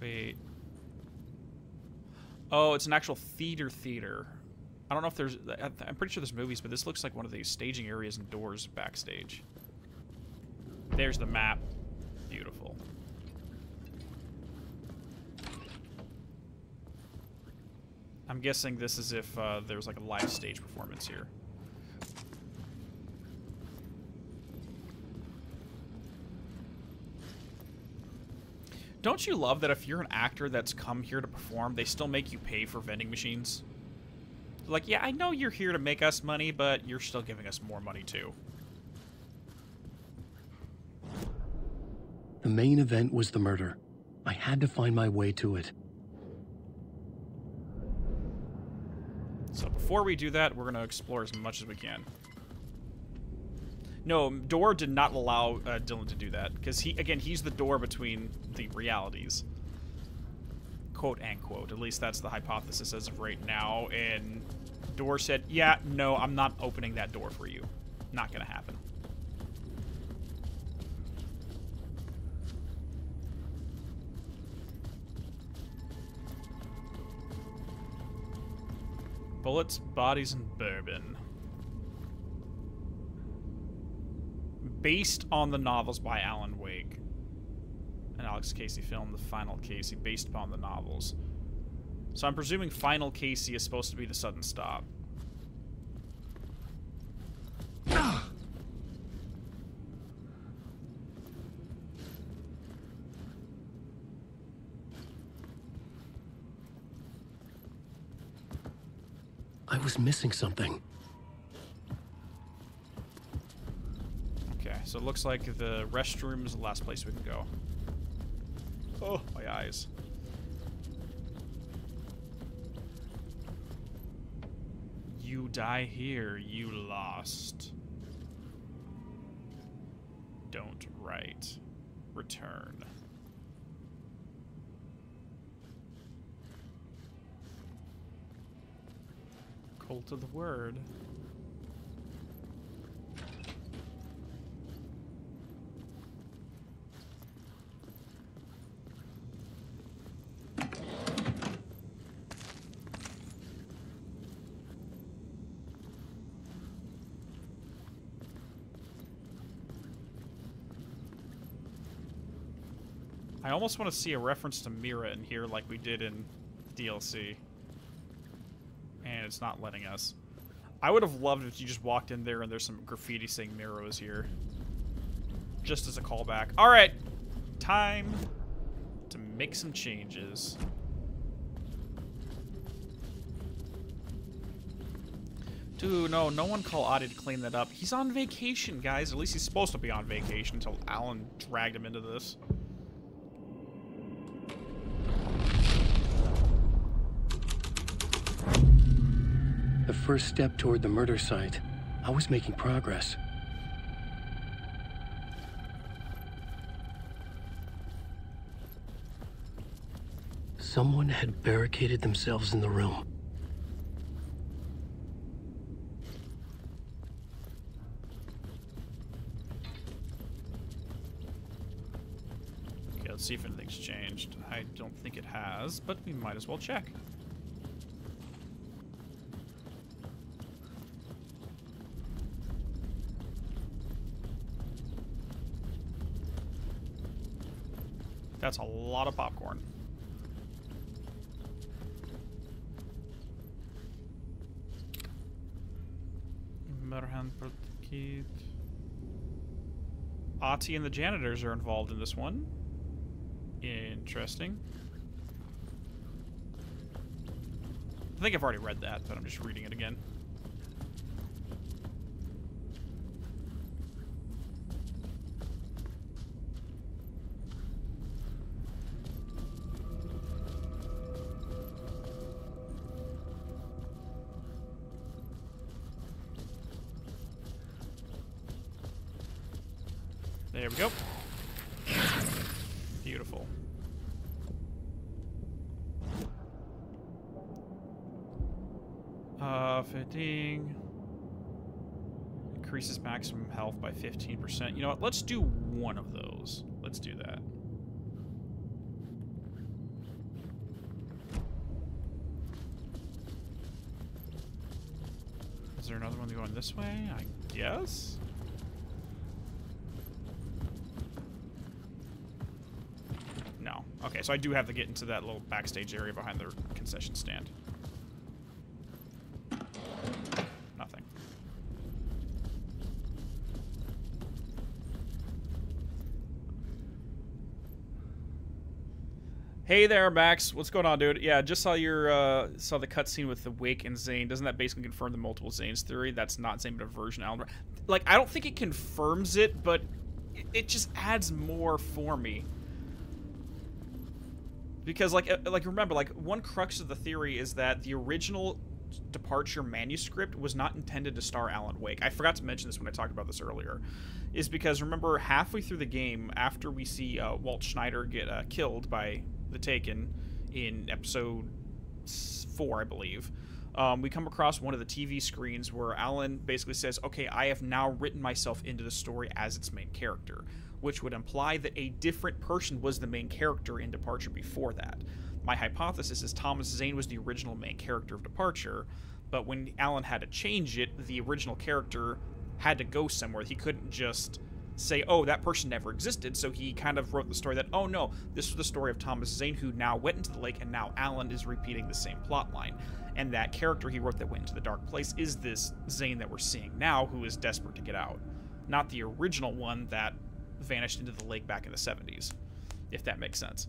Wait. Oh, it's an actual theater. I don't know if there's... I'm pretty sure there's movies, but this looks like one of these staging areas and doors backstage. There's the map. Beautiful. I'm guessing this is if there's like a live stage performance here. Don't you love that if you're an actor that's come here to perform, they still make you pay for vending machines? Like, yeah, I know you're here to make us money, but you're still giving us more money too. The main event was the murder. I had to find my way to it. So before we do that, we're going to explore as much as we can. No, Door did not allow Dylan to do that. Because, he's the door between the realities. Quote, unquote. At least that's the hypothesis as of right now. And Door said, yeah, no, I'm not opening that door for you. Not going to happen. Bullets, bodies, and bourbon. Based on the novels by Alan Wake. An Alex Casey film, The Final Casey, based upon the novels. So I'm presuming Final Casey is supposed to be the sudden stop. I was missing something. Okay, so it looks like the restroom is the last place we can go. Oh, my eyes. You die here, you lost. Don't write. Return. Cult of the Word. I almost want to see a reference to Mira in here like we did in DLC. And it's not letting us. I would have loved if you just walked in there and there's some graffiti saying Miro is here. Just as a callback. Alright, time to make some changes. Dude, no one call Adi to clean that up. He's on vacation, guys. At least he's supposed to be on vacation until Alan dragged him into this. The first step toward the murder site. I was making progress. Someone had barricaded themselves in the room. Okay, Let's see if anything's changed. I don't think it has, but we might as well check. That's a lot of popcorn. Ati and the janitors are involved in this one. Interesting. I think I've already read that, but I'm just reading it again. There we go. Beautiful. Fitting. Increases maximum health by 15%. You know what? Let's do one of those. Let's do that. Is there another one going this way? I guess. Okay, so I do have to get into that little backstage area behind the concession stand. Nothing. Hey there, Max. What's going on, dude? Yeah, just saw your saw the cutscene with the Wake and Zane. Doesn't that basically confirm the multiple Zanes theory? That's not Zane, but a version of Alan. Like, I don't think it confirms it, but it just adds more for me. Because, like remember, like, one crux of the theory is that the original Departure manuscript was not intended to star Alan Wake. I forgot to mention this when I talked about this earlier. Is because, remember, halfway through the game, after we see Walt Schneider get killed by the Taken in episode 4, I believe, we come across one of the TV screens where Alan basically says, okay, I have now written myself into the story as its main character, which would imply that a different person was the main character in Departure before that. My hypothesis is Thomas Zane was the original main character of Departure, but when Alan had to change it, the original character had to go somewhere. He couldn't just say, oh, that person never existed, so he kind of wrote the story that, oh no, this was the story of Thomas Zane who now went into the lake, and now Alan is repeating the same plot line. And that character he wrote that went into the dark place is this Zane that we're seeing now, who is desperate to get out. Not the original one that vanished into the lake back in the 70s, if that makes sense.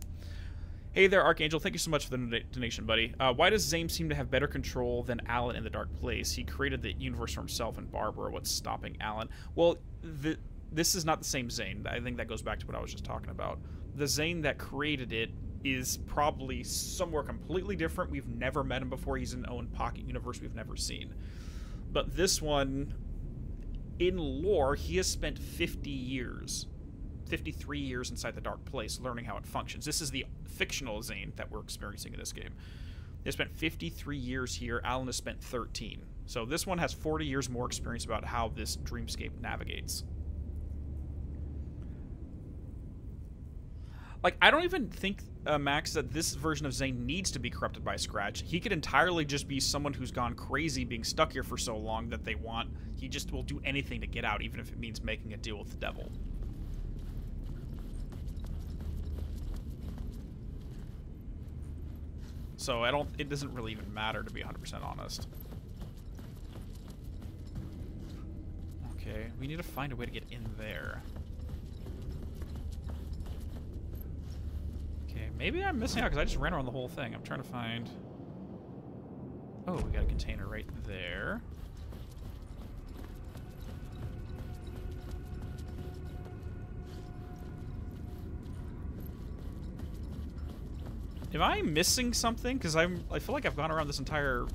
Hey there, Archangel. Thank you so much for the donation, buddy. Why does Zane seem to have better control than Alan in the dark place? He created the universe for himself and Barbara. What's stopping Alan? Well, this is not the same Zane. I think that goes back to what I was just talking about. The Zane that created it is probably somewhere completely different. We've never met him before. He's in his own pocket universe we've never seen. But this one, in lore, he has spent 50 years... 53 years inside the dark place learning how it functions. This is the fictional Zane that we're experiencing in this game. They spent 53 years here. Alan has spent 13. So this one has 40 years more experience about how this dreamscape navigates. Like, I don't even think, Max, that this version of Zane needs to be corrupted by Scratch. He could entirely just be someone who's gone crazy being stuck here for so long that they want... He just will do anything to get out, even if it means making a deal with the devil. So I don't, it doesn't really even matter, to be 100% honest. Okay, we need to find a way to get in there. Okay, maybe I'm missing out because I just ran around the whole thing. I'm trying to find... Oh, we got a container right there. Am I missing something? Because I feel like I've gone around this entire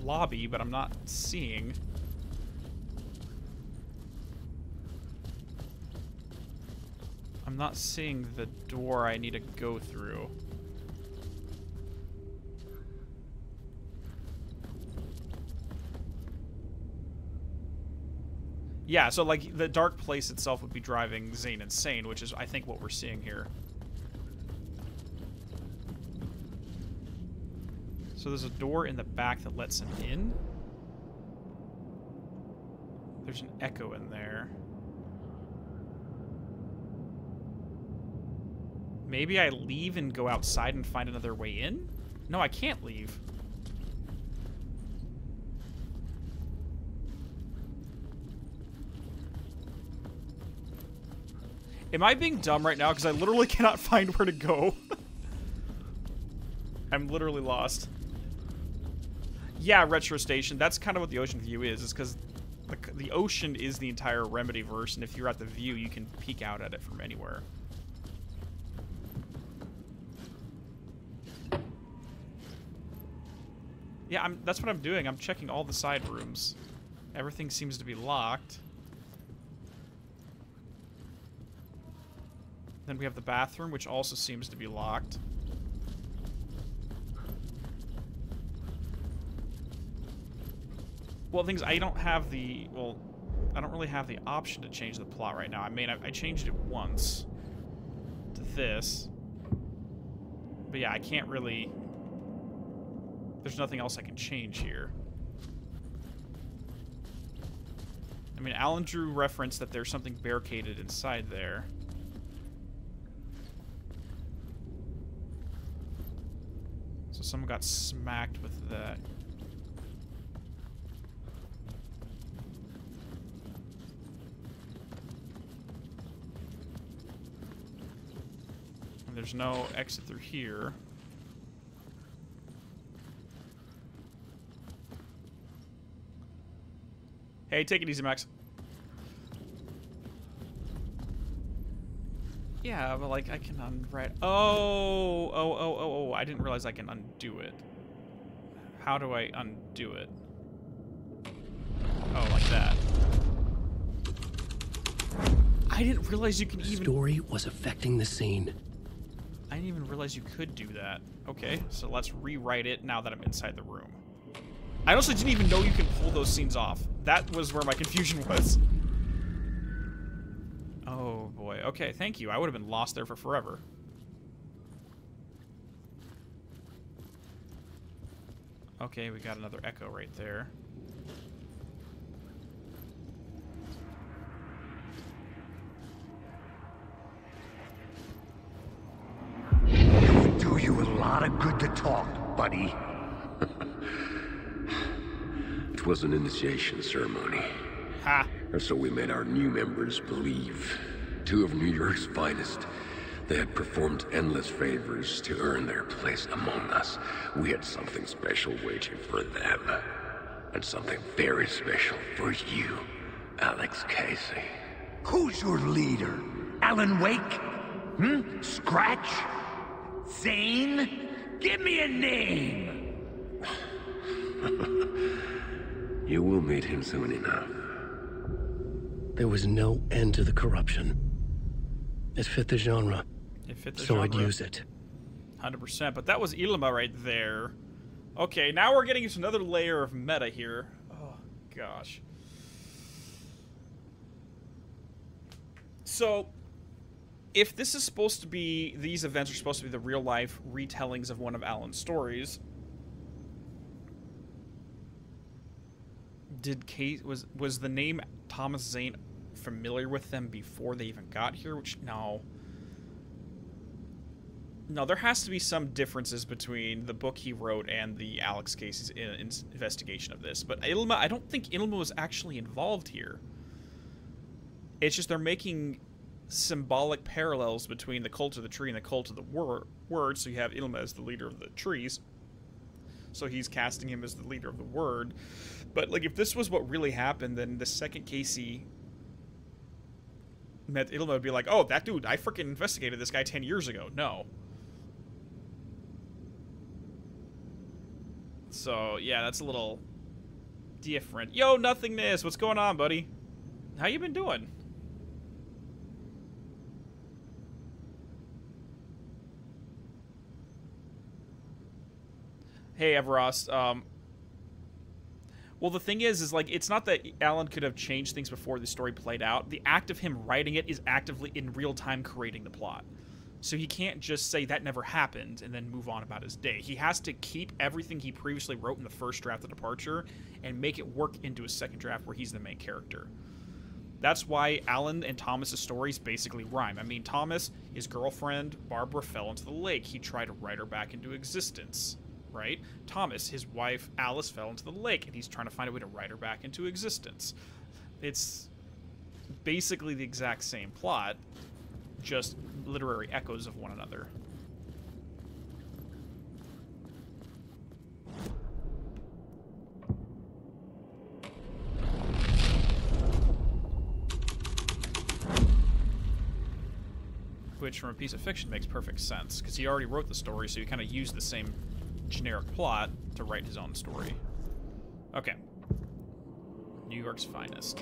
lobby, but I'm not seeing. I'm not seeing the door I need to go through. Yeah, so like the dark place itself would be driving Zane insane, which is I think what we're seeing here. So there's a door in the back that lets him in. There's an echo in there. Maybe I leave and go outside and find another way in? No, I can't leave. Am I being dumb right now? Because I literally cannot find where to go. I'm literally lost. Yeah, Retro Station. That's kind of what the Ocean View is. It's because the ocean is the entire Remedy verse, and if you're at the view, you can peek out at it from anywhere. Yeah, that's what I'm doing. I'm checking all the side rooms. Everything seems to be locked. Then we have the bathroom, which also seems to be locked. Well, things I don't have the... Well, I don't really have the option to change the plot right now. I mean, I changed it once to this. But yeah, I can't really... There's nothing else I can change here. I mean, Alan Drew referenced that there's something barricaded inside there. So someone got smacked with that. And there's no exit through here. Hey, take it easy, Max. Yeah, but like I can unwrite. Oh! I didn't realize I can undo it. How do I undo it? Oh, like that. I didn't realize you could even. The story was affecting the scene. I didn't even realize you could do that. Okay, so let's rewrite it now that I'm inside the room. I also didn't even know you can pull those scenes off. That was where my confusion was. Oh, boy. Okay, thank you. I would have been lost there for forever. Okay, we got another echo right there. It would do you a lot of good to talk, buddy. It was an initiation ceremony. Ha. And so we made our new members believe. Two of New York's finest. They had performed endless favors to earn their place among us. We had something special waiting for them. And something very special for you, Alex Casey. Who's your leader? Alan Wake? Hmm? Scratch? Zane? Give me a name! You will meet him soon enough. There was no end to the corruption. It fit the genre. It fit the genre. So I'd use it. 100%. But that was Ilmo right there. Okay, now we're getting into another layer of meta here. Oh, gosh. So, if this is supposed to be... These events are supposed to be the real-life retellings of one of Alan's stories... Did Kate was the name Thomas Zane familiar with them before they even got here? Which no, there has to be some differences between the book he wrote and the Alex Casey's investigation of this. But Ilmo, I don't think Ilmo was actually involved here. It's just they're making symbolic parallels between the Cult of the Tree and the Cult of the Word. So you have Ilmo as the leader of the trees. So he's casting him as the leader of the Word. But, like, if this was what really happened, then the second Casey met Ilmo would be like, oh, that dude, I freaking investigated this guy 10 years ago. No. So, yeah, that's a little different. Yo, nothingness, what's going on, buddy? How you been doing? Hey, Everost, well, the thing is like, it's not that Alan could have changed things before the story played out. The act of him writing it is actively, in real time, creating the plot. So he can't just say that never happened and then move on about his day. He has to keep everything he previously wrote in the first draft of Departure and make it work into his second draft where he's the main character. That's why Alan and Thomas's stories basically rhyme. I mean, Thomas, his girlfriend, Barbara, fell into the lake. He tried to write her back into existence, right? Thomas, his wife, Alice, fell into the lake, and he's trying to find a way to write her back into existence. It's basically the exact same plot, just literary echoes of one another. Which, from a piece of fiction, makes perfect sense, because he already wrote the story, so he kind of used the same generic plot to write his own story. Okay. New York's finest.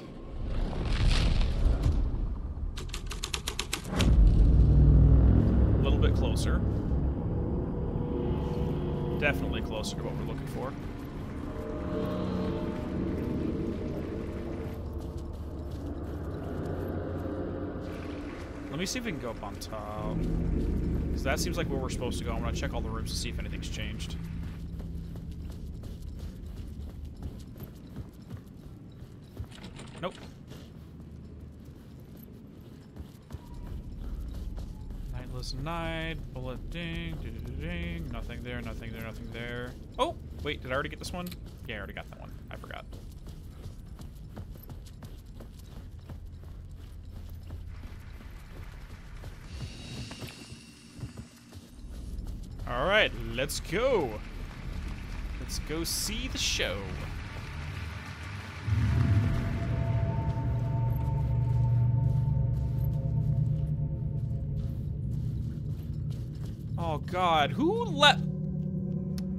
A little bit closer. Definitely closer to what we're looking for. Let me see if we can go up on top. Because that seems like where we're supposed to go. I'm going to check all the rooms to see if anything's changed. Nope. Nightless Night, bullet ding, doo doo ding. Nothing there, nothing there, nothing there. Oh! Wait, did I already get this one? Yeah, I already got that one. I forgot. All right, let's go. Let's go see the show. Oh God, who let?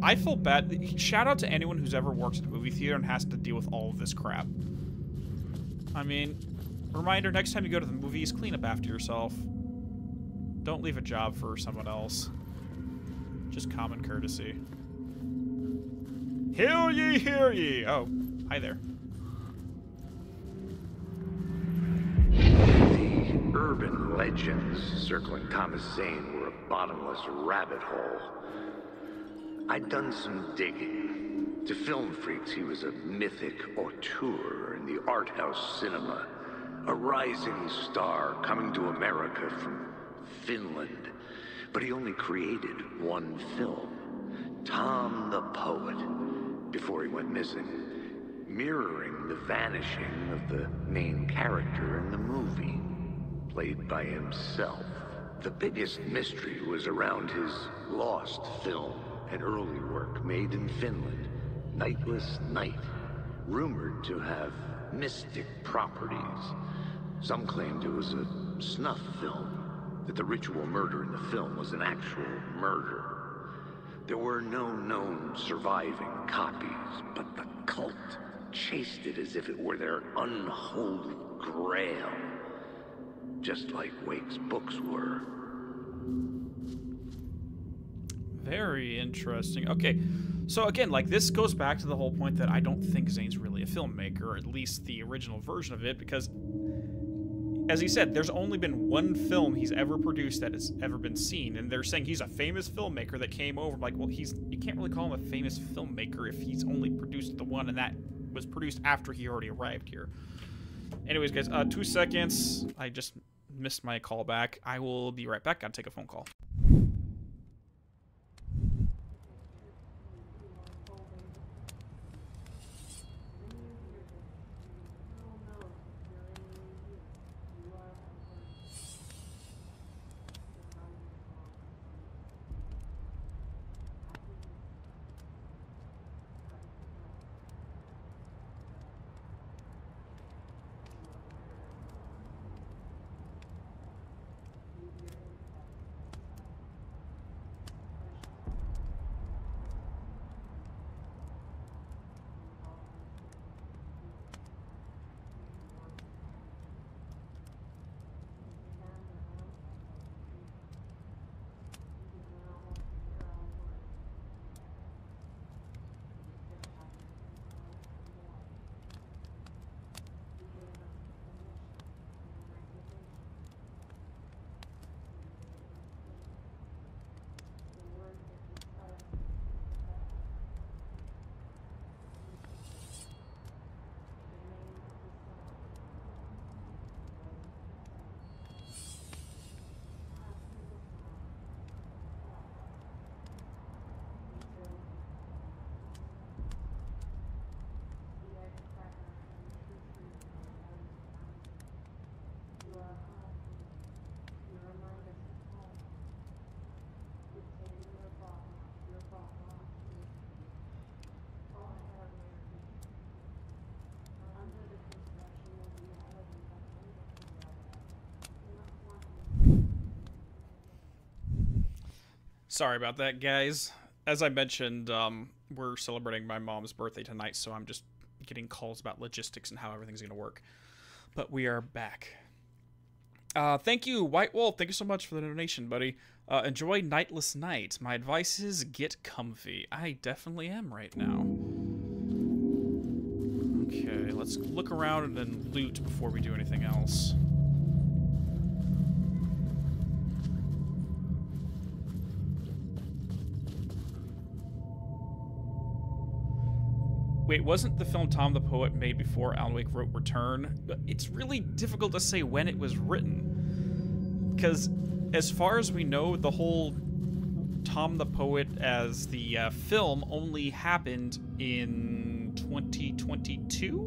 I feel bad. Shout out to anyone who's ever worked at a movie theater and has to deal with all of this crap. I mean, reminder: next time you go to the movies, clean up after yourself. Don't leave a job for someone else. Just common courtesy. Hear ye, hear ye! Oh, hi there. The urban legends circling Thomas Zane were a bottomless rabbit hole. I'd done some digging. To film freaks, he was a mythic auteur in the art house cinema. A rising star coming to America from Finland. But he only created one film, Tom the Poet, before he went missing, mirroring the vanishing of the main character in the movie, played by himself. The biggest mystery was around his lost film, an early work made in Finland, Nightless Night, rumored to have mystic properties. Some claimed it was a snuff film, that the ritual murder in the film was an actual murder. There were no known surviving copies, but the cult chased it as if it were their unholy grail, just like Wake's books were. Very interesting. Okay, so again, like, this goes back to the whole point that I don't think Zane's really a filmmaker, or at least the original version of it, because as he said, there's only been one film he's ever produced that has ever been seen, and they're saying he's a famous filmmaker that came over. Like, well, you can't really call him a famous filmmaker if he's only produced the one, and that was produced after he already arrived here. Anyways, guys, 2 seconds. I just missed my call back. I will be right back. I'll take a phone call. Sorry about that, guys. As I mentioned, we're celebrating my mom's birthday tonight, so I'm just getting calls about logistics and how everything's going to work. But we are back. Thank you, White Wolf. Thank you so much for the donation, buddy. Enjoy Nightless Night. My advice is get comfy. I definitely am right now. Okay, let's look around and then loot before we do anything else. Wait, wasn't the film Tom the Poet made before Alan Wake wrote Return? It's really difficult to say when it was written. Because as far as we know, the whole Tom the Poet as the film only happened in 2022?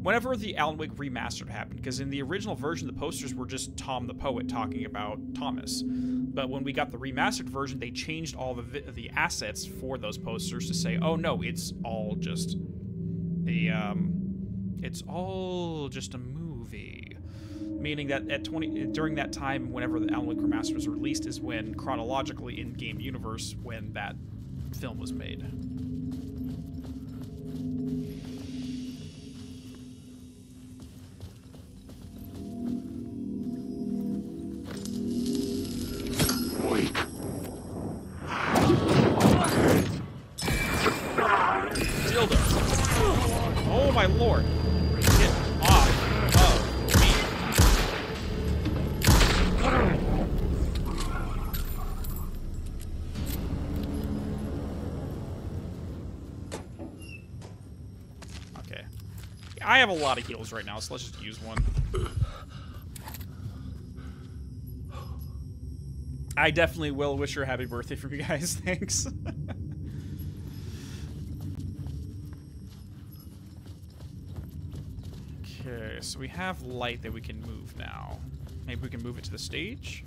Whenever the Alan Wake remastered happened. Because in the original version, the posters were just Tom the Poet talking about Thomas. But when we got the remastered version, they changed all the assets for those posters to say, "Oh no, it's all just a, a movie." Meaning that at during that time, whenever the Alan Wake remaster was released, is when chronologically in game universe when that film was made. I have a lot of heals right now, so let's just use one. I definitely will wish her a happy birthday from you guys. Thanks. Okay, so we have light that we can move now. Maybe we can move it to the stage.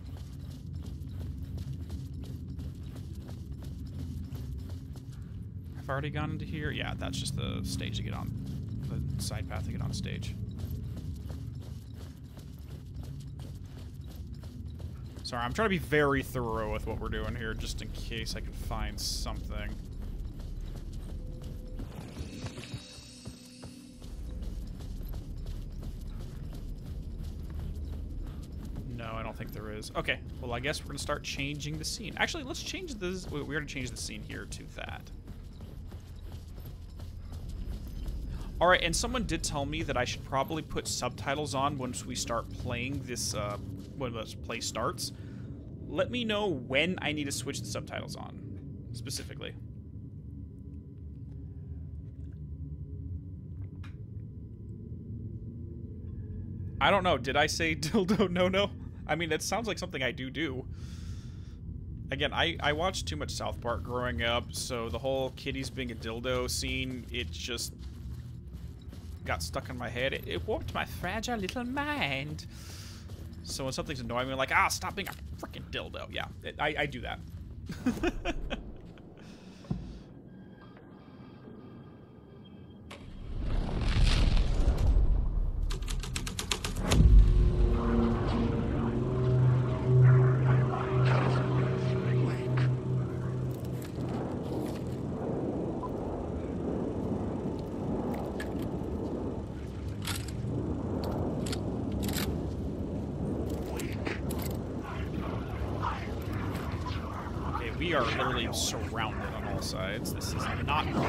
I've already gone into here. Yeah, that's just the stage to get on. The side path to get on stage. Sorry, I'm trying to be very thorough with what we're doing here, just in case I can find something. No, I don't think there is. Okay, well, I guess we're gonna start changing the scene. Actually, let's change this. We're gonna change the scene here to that. Alright, and someone did tell me that I should probably put subtitles on once we start playing this, when this play starts. Let me know when I need to switch the subtitles on, specifically. I don't know, did I say dildo no-no? I mean, that sounds like something I do. Again, I watched too much South Park growing up, so the whole kitties being a dildo scene, it just got stuck in my head. It warped my fragile little mind. So when something's annoying me, I'm like, ah, stop being a freaking dildo. Yeah, I do that. Surrounded on all sides. This is not good.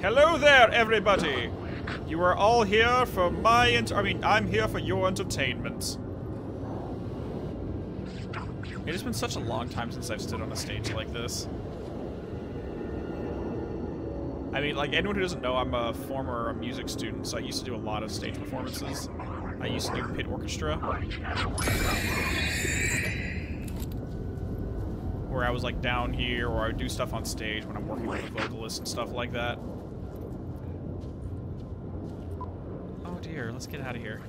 Hello there, everybody! You are all here for my I'm here for your entertainment. It has been such a long time since I've stood on a stage like this. I mean, like, anyone who doesn't know, I'm a former music student, so I used to do a lot of stage performances. I used to do pit orchestra, where I was like down here, or I would do stuff on stage when I'm working with vocalists and stuff like that. Oh dear, let's get out of here.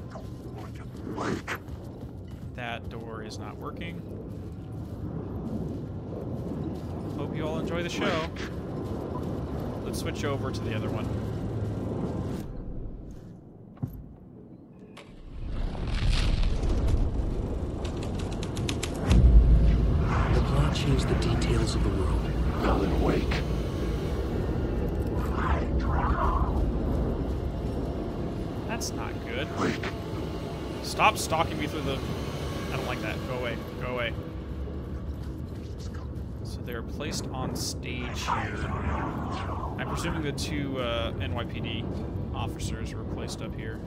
That door is not working. Hope you all enjoy the show. Let's switch over to the other one. That's not good. Wait. Stop stalking me through the... I don't like that. Go away. Go away. So they're placed on stage here. I'm presuming the two NYPD officers were placed up here.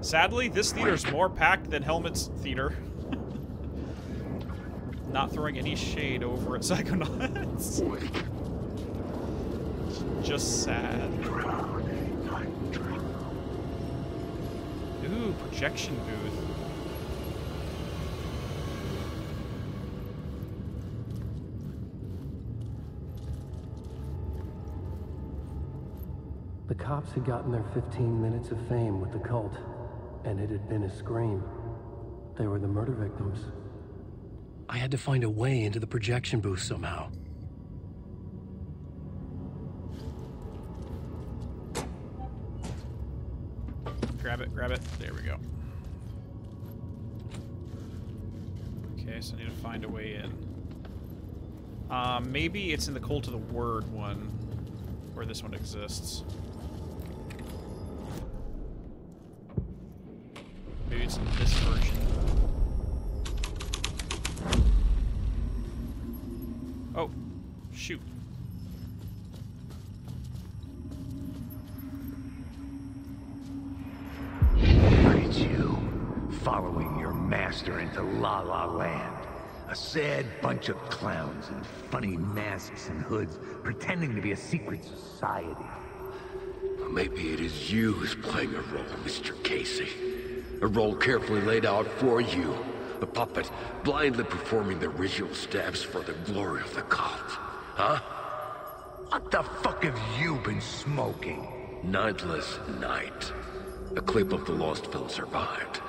Sadly, this theater is more packed than Helmet's theater. Not throwing any shade over at Psychonauts. Just sad. Ooh, projection booth. The cops had gotten their 15 minutes of fame with the cult. And it had been a scream. They were the murder victims. I had to find a way into the projection booth somehow. Grab it, grab it. There we go. Okay, so I need to find a way in. Maybe it's in the Cult of the Word one, where this one exists. Maybe it's in this version. Oh, shoot. It's you, following your master into La La Land. A sad bunch of clowns in funny masks and hoods, pretending to be a secret society. Well, maybe it is you who's playing a role, Mr. Casey. A role carefully laid out for you. A puppet, blindly performing the ritual steps for the glory of the cult. Huh? What the fuck have you been smoking? Nightless Night. A clip of the Lost Film survived.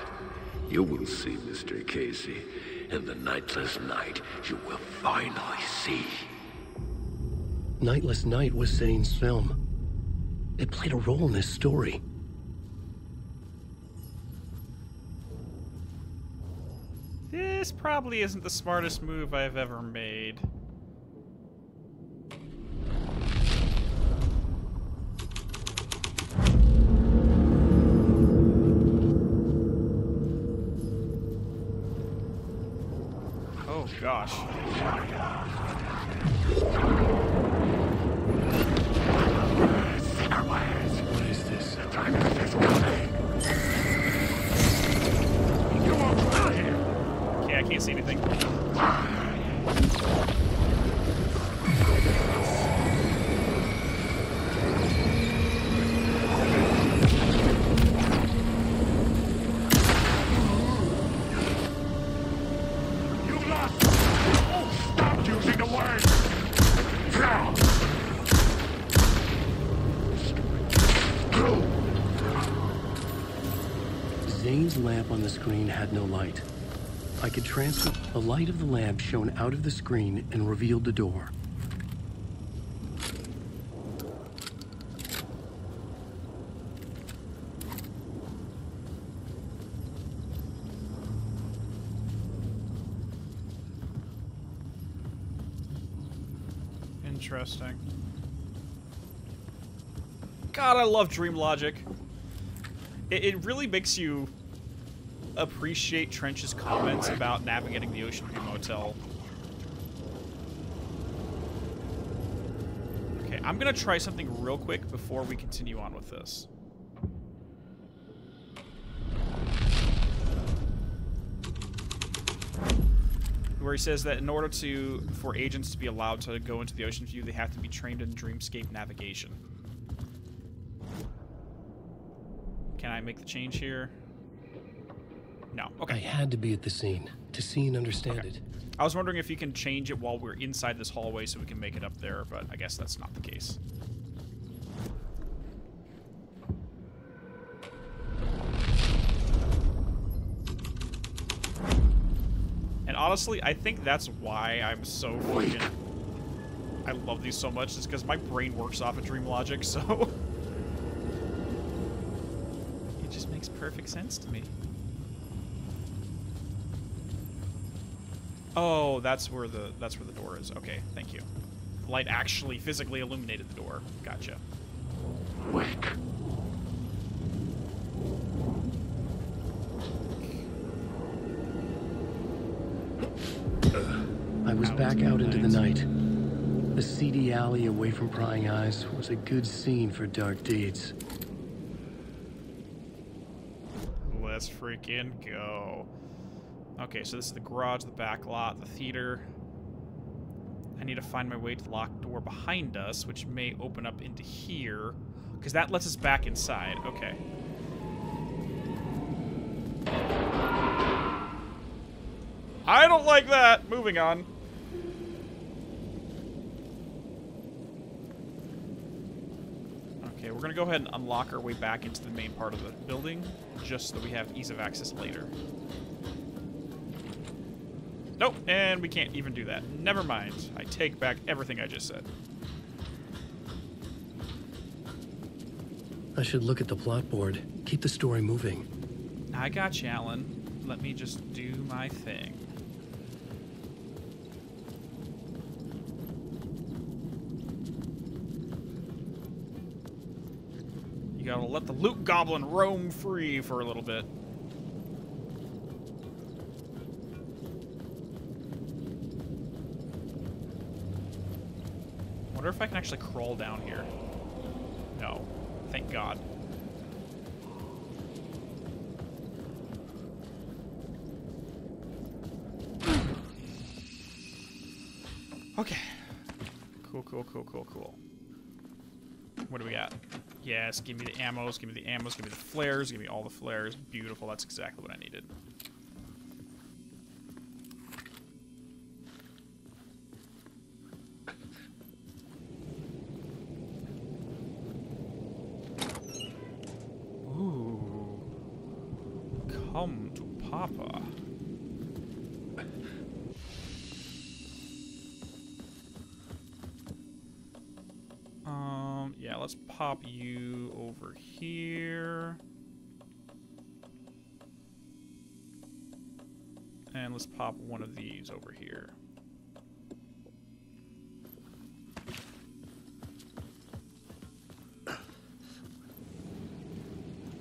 You will see, Mr. Casey. In the Nightless Night, you will finally see. Nightless Night was Zane's film. It played a role in this story. This probably isn't the smartest move I've ever made. Oh gosh. Secret wires. What is this? The time is coming. I can't see anything. You lost! Oh, stop using the word! Now! Zane's lamp on the screen had no light. I could transfer. The light of the lamp shone out of the screen and revealed the door. Interesting. God, I love dream logic. It really makes you appreciate Trench's comments about navigating the Ocean View Motel. Okay, I'm gonna try something real quick before we continue on with this. Where he says that in order for agents to be allowed to go into the Ocean View, they have to be trained in Dreamscape navigation. Can I make the change here? No. Okay. I had to be at the scene to see and understand it. I was wondering if you can change it while we're inside this hallway so we can make it up there, but I guess that's not the case. And honestly, I think that's why I'm so fucking... I love these so much, is because my brain works off of dream logic, so... It just makes perfect sense to me. Oh, that's where the door is. Okay, thank you. light actually physically illuminated the door. Gotcha. Wake. I was back out into the night. The seedy alley away from prying eyes was a good scene for dark deeds. Let's freaking go. Okay, so this is the garage, the back lot, the theater. I need to find my way to the locked door behind us, which may open up into here, because that lets us back inside. Okay. I don't like that! Moving on. Okay, we're gonna go ahead and unlock our way back into the main part of the building, just so that we have ease of access later. Nope, and we can't even do that. Never mind. I take back everything I just said. I should look at the plot board. Keep the story moving. I got you, Alan. Let me just do my thing. You gotta let the loot goblin roam free for a little bit. I wonder if I can actually crawl down here. No. Thank God. Okay. Cool, cool, cool, cool, cool. What do we got? Yes, give me the ammos, give me the ammos, give me the flares, give me all the flares. Beautiful, that's exactly what I needed. Pop you over here. And let's pop one of these over here.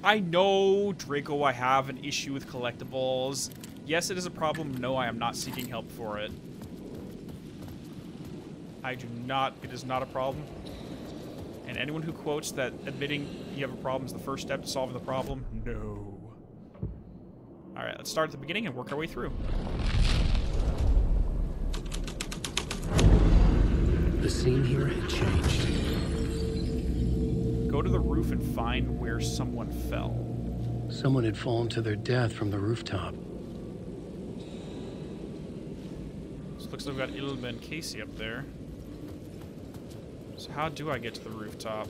I know, Draco, I have an issue with collectibles. Yes, it is a problem. No, I am not seeking help for it. I do not. It is not a problem. And anyone who quotes that admitting you have a problem is the first step to solving the problem, no. Alright, let's start at the beginning and work our way through. The scene here had changed. Go to the roof and find where someone fell. Someone had fallen to their death from the rooftop. This looks like we've got Ilma and Casey up there. So how do I get to the rooftop?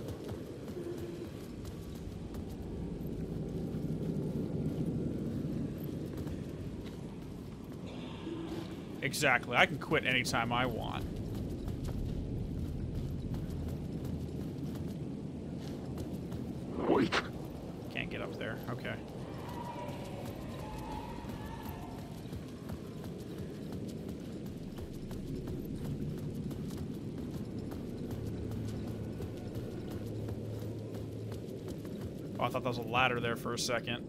Exactly. I can quit anytime I want. Wait. Can't get up there. Okay. I thought that was a ladder there for a second.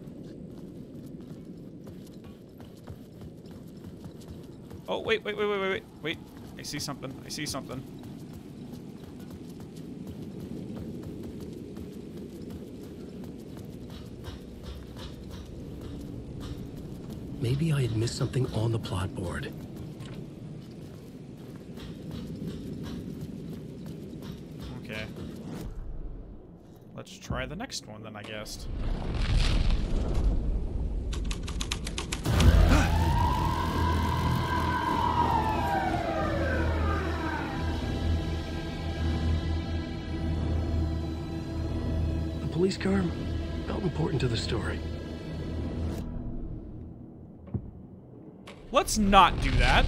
Oh, wait, wait, wait, wait, wait, wait, wait. I see something. I see something. Maybe I had missed something on the plot board. Try the next one, then, I guess. The police car felt important to the story. Let's not do that.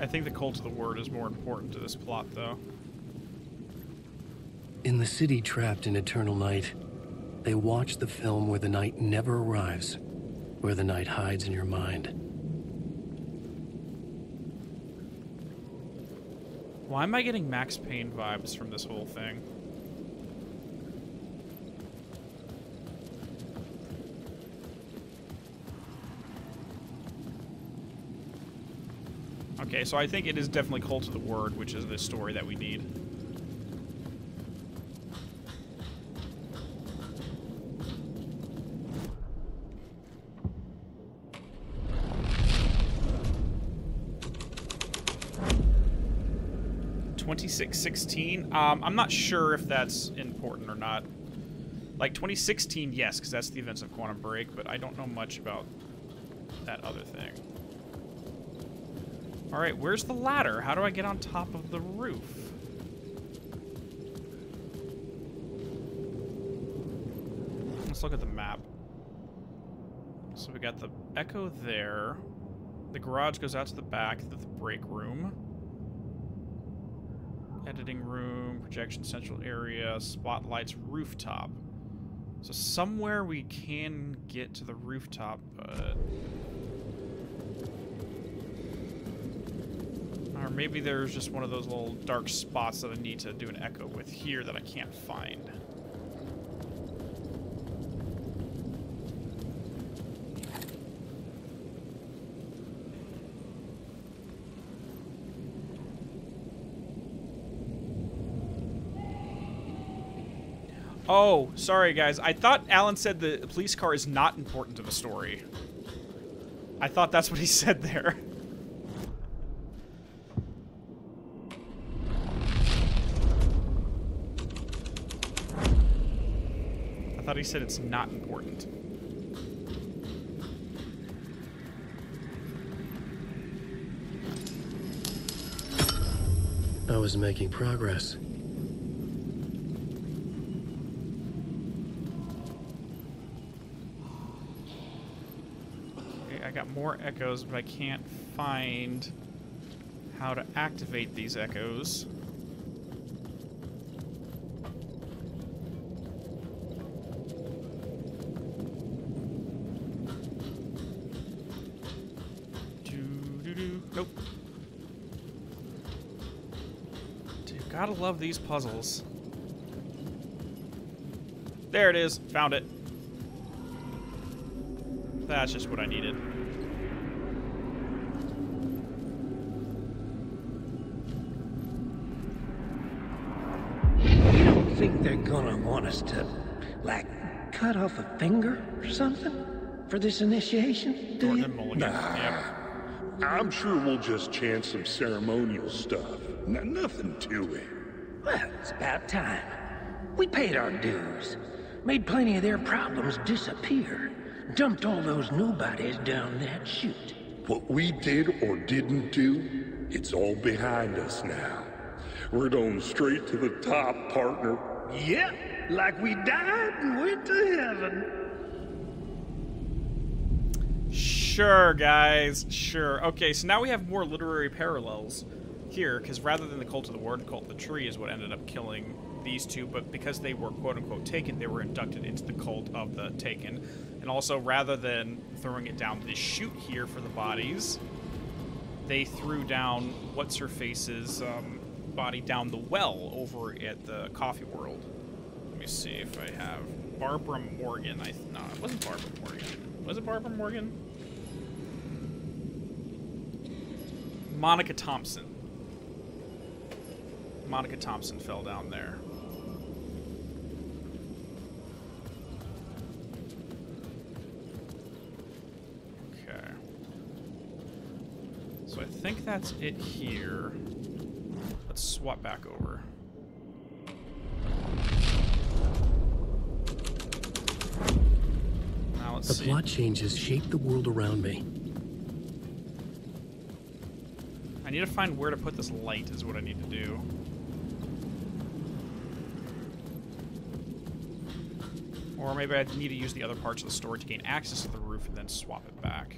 I think the Cult of the Word is more important to this plot, though. In the city trapped in eternal night, They watched the film where the night never arrives, where the night hides in your mind. Why am I getting Max Payne vibes from this whole thing? Okay, so I think it is definitely Cult of the Word, which is the story that we need. I'm not sure if that's important or not. Like 2016, yes, because that's the events of Quantum Break, but I don't know much about that other thing. All right, where's the ladder? How do I get on top of the roof? Let's look at the map. So we got the echo there. The garage goes out to the back of the break room. Editing room, projection central area, spotlights, rooftop. So somewhere we can get to the rooftop, but... Or maybe there's just one of those little dark spots that I need to do an echo with here that I can't find. Oh, sorry guys. I thought Alan said the police car is not important to the story. I thought that's what he said there. I thought he said it's not important. I was making progress. Okay, I got more echoes, but I can't find how to activate these echoes. Gotta love these puzzles. There it is. Found it. That's just what I needed. You don't think they're gonna want us to, like, cut off a finger or something for this initiation, do you? Nah. Yeah. I'm sure we'll just chant some ceremonial stuff. Nothing to it. Well, it's about time. We paid our dues. Made plenty of their problems disappear. Dumped all those nobodies down that chute. What we did or didn't do, it's all behind us now. We're going straight to the top, partner. Yep, like we died and went to heaven. Sure, guys, sure. Okay, so now we have more literary parallels here, because rather than the Cult of the Word, the Cult of the Tree is what ended up killing these two, but because they were quote-unquote taken, they were inducted into the Cult of the Taken. And also, rather than throwing it down this chute here for the bodies, they threw down What's-Her-Face's body down the well over at the Coffee World. Let me see if I have Barbara Morgan. No, it wasn't Barbara Morgan. Was it Barbara Morgan? Monica Thompson. Monica Thompson fell down there. Okay. So I think that's it here. Let's swap back over. Now let's see. The plot changes shape the world around me. I need to find where to put this light is what I need to do. Or maybe I need to use the other parts of the story to gain access to the roof and then swap it back.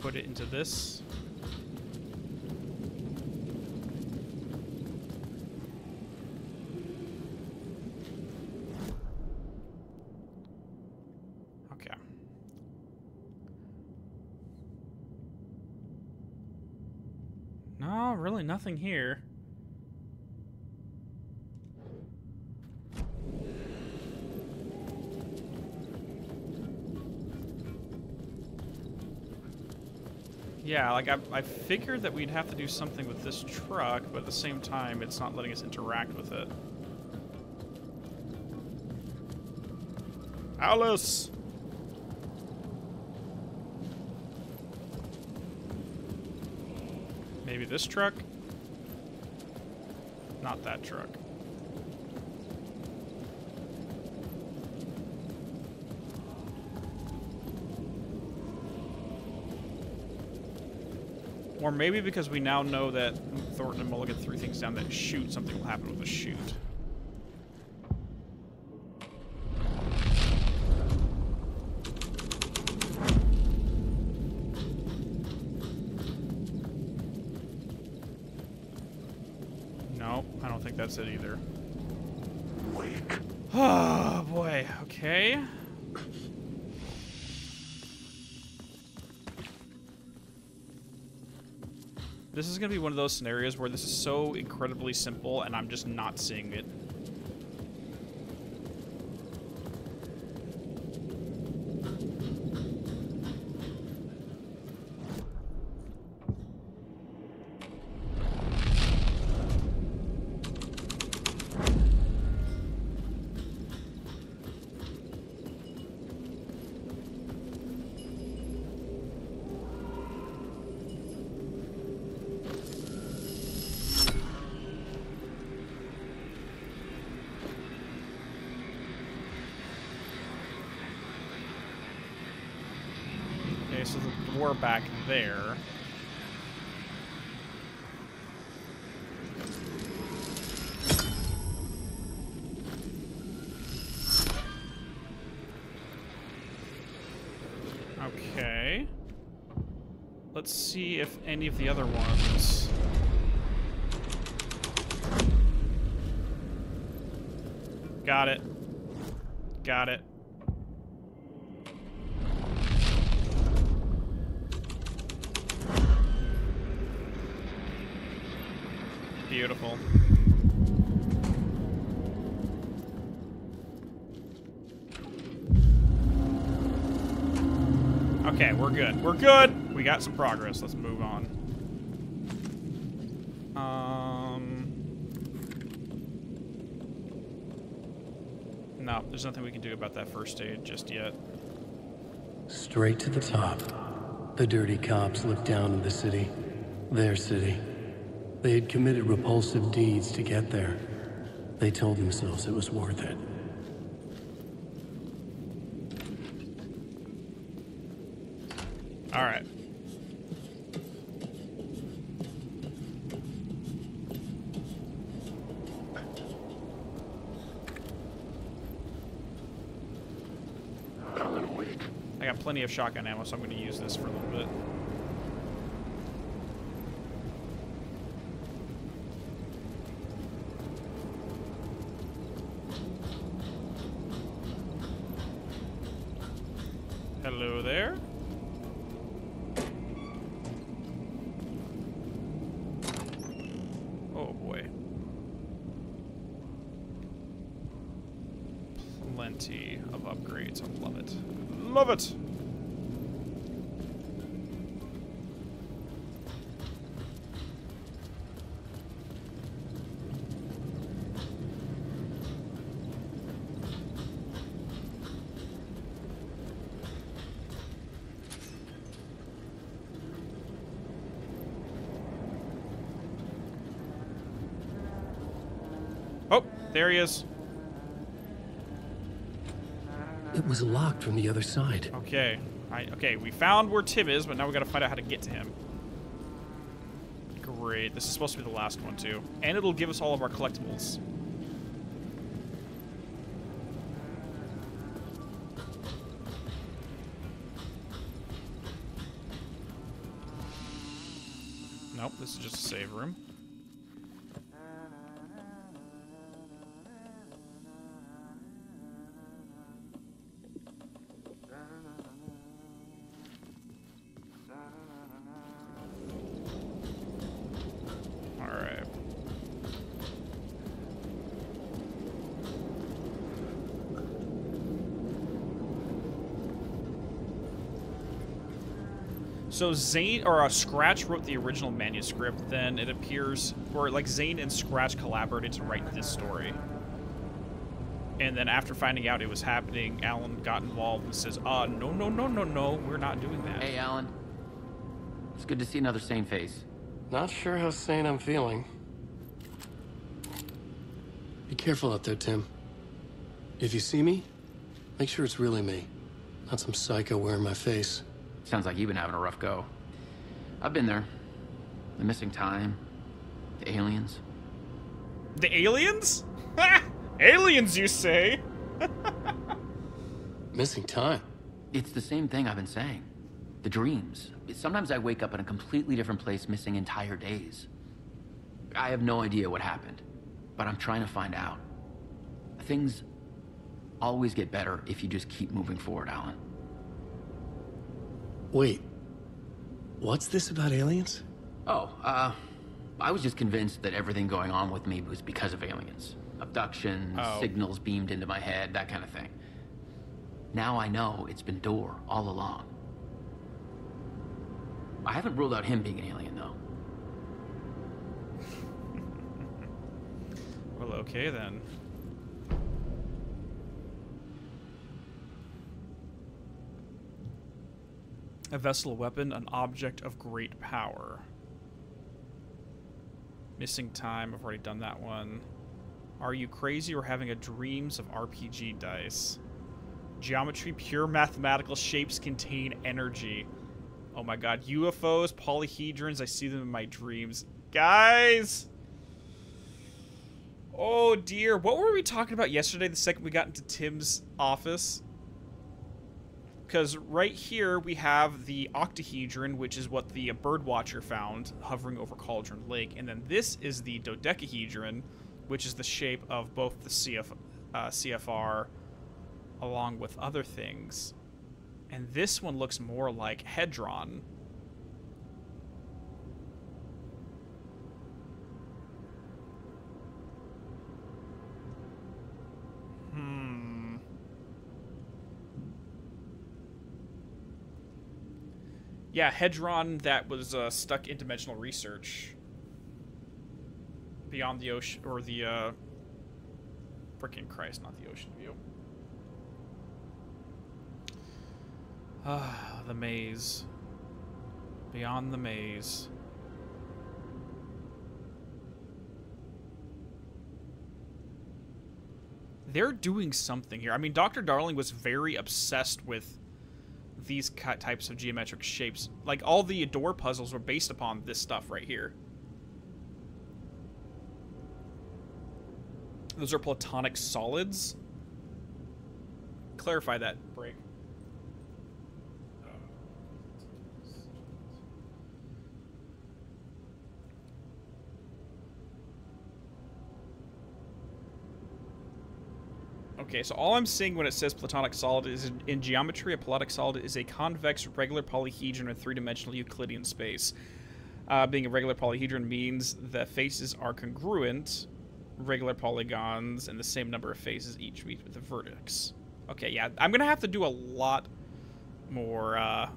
Put it into this. No, really nothing here. Yeah, like I figured that we'd have to do something with this truck, but at the same time, it's not letting us interact with it. Alice! Maybe this truck? Not that truck. Or maybe because we now know that Thornton and Mulligan threw things down that chute, something will happen with the chute. Nope, I don't think that's it either. Wake. Oh boy, okay. This is going to be one of those scenarios where this is so incredibly simple and I'm just not seeing it. Back there. Okay. Let's see if any of the other ones... Got it. Got it. Beautiful. Okay, we're good. We're good! We got some progress. Let's move on. No, there's nothing we can do about that first aid just yet. Straight to the top. The dirty cops looked down on the city. Their city. They had committed repulsive deeds to get there. They told themselves it was worth it. All right. Alan Wake. I got plenty of shotgun ammo, so I'm going to use this for a little bit. Hello there. Oh boy. Plenty of upgrades. I love it. Love it! There he is. It was locked from the other side. Okay. Okay, we found where Tim is, but now we gotta find out how to get to him. Great. This is supposed to be the last one, too. And it'll give us all of our collectibles. Nope, this is just a save room. So Zane, or Scratch wrote the original manuscript, then it appears, or like Zane and Scratch collaborated to write this story. And then after finding out it was happening, Alan got involved and says, no, no, no, no, no, we're not doing that. Hey, Alan. It's good to see another sane face. Not sure how sane I'm feeling. Be careful out there, Tim. If you see me, make sure it's really me, not some psycho wearing my face. Sounds like you've been having a rough go. I've been there. The missing time. The aliens. The aliens? Aliens, you say? Missing time. It's the same thing I've been saying. The dreams. Sometimes I wake up in a completely different place, missing entire days. I have no idea what happened, but I'm trying to find out. Things always get better if you just keep moving forward, Alan. Wait, what's this about aliens? Oh, I was just convinced that everything going on with me was because of aliens. Abductions, signals beamed into my head, that kind of thing. Now I know it's been Door all along. I haven't ruled out him being an alien, though. Well, okay, then. A vessel weapon, an object of great power. Missing time, I've already done that one. Are you crazy or having a dreams of RPG dice? Geometry, pure mathematical shapes contain energy. Oh my god, UFOs, polyhedrons, I see them in my dreams. Guys! Oh dear, what were we talking about yesterday the second we got into Tim's office? Because right here we have the octahedron, which is what the birdwatcher found hovering over Cauldron Lake. And then this is the dodecahedron, which is the shape of both the CFR along with other things. And this one looks more like Hedron. Hmm. Yeah, Hedron that was stuck in dimensional research beyond the ocean, or the frickin' Christ, not the Ocean View. Ah, the maze. Beyond the maze. They're doing something here. I mean, Dr. Darling was very obsessed with these types of geometric shapes. Like, all the door puzzles were based upon this stuff right here. Those are platonic solids. Clarify that, Break. Okay, so all I'm seeing when it says platonic solid is in geometry, a platonic solid is a convex regular polyhedron in three-dimensional Euclidean space. Being a regular polyhedron means the faces are congruent, regular polygons, and the same number of faces each meet with the vertex. Okay, yeah, I'm going to have to do a lot more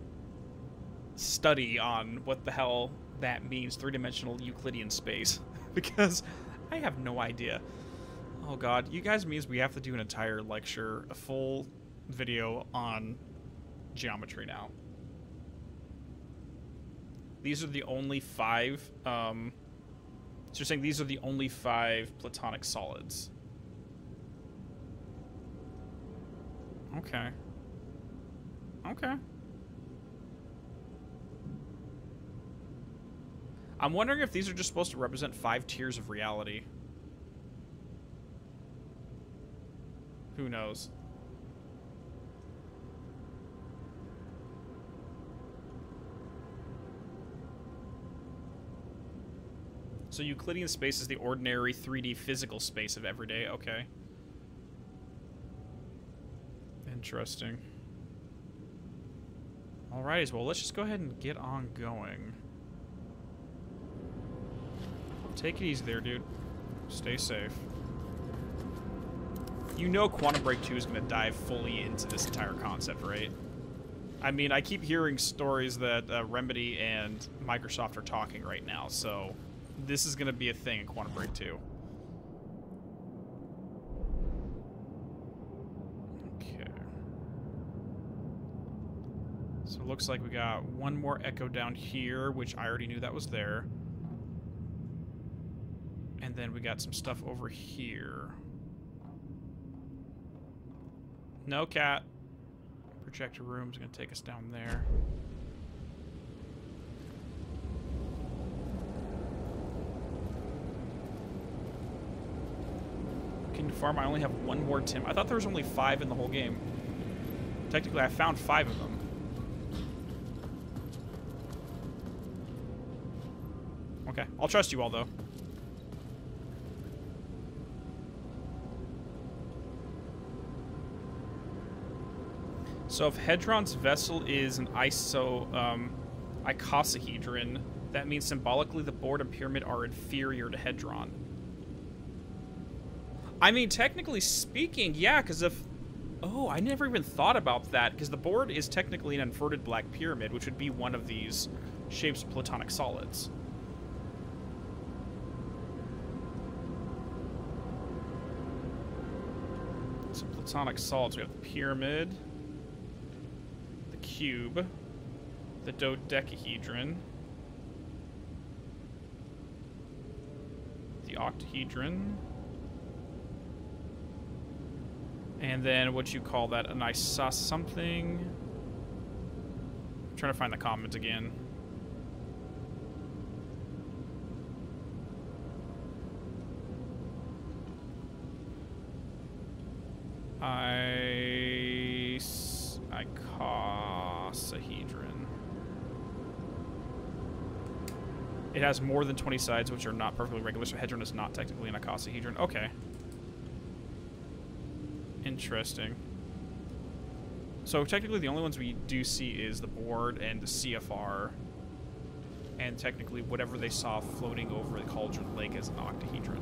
study on what the hell that means, three-dimensional Euclidean space, because I have no idea. Oh god, you guys means we have to do an entire lecture, a full video on geometry now. These are the only five, so you're saying these are the only five platonic solids. Okay. Okay. I'm wondering if these are just supposed to represent five tiers of reality. Who knows? So Euclidean space is the ordinary 3D physical space of everyday. Okay. Interesting. Alrighty, well, let's just go ahead and get on going. Take it easy there, dude. Stay safe. You know Quantum Break 2 is going to dive fully into this entire concept, right? I mean, I keep hearing stories that Remedy and Microsoft are talking right now, so this is going to be a thing in Quantum Break 2. Okay. So it looks like we got one more echo down here, which I already knew that was there. And then we got some stuff over here. No cat. Projector room's gonna take us down there. Kingdom Farm, I only have one more Tim. I thought there was only 5 in the whole game. Technically, I found 5 of them. Okay, I'll trust you all, though. So if Hedron's vessel is an icosahedron, that means symbolically the board and pyramid are inferior to Hedron. I mean, technically speaking, yeah, because if... Oh, I never even thought about that, because the board is technically an inverted black pyramid, which would be one of these shapes of platonic solids. So platonic solids, we have the pyramid... cube, the dodecahedron, the octahedron, and then what you call that, an isos something. I'm trying to find the comments again. It has more than 20 sides, which are not perfectly regular, so Hedron is not technically an icosahedron. Okay. Interesting. So technically the only ones we do see is the board and the CFR, and technically whatever they saw floating over the Cauldron Lake is an octahedron.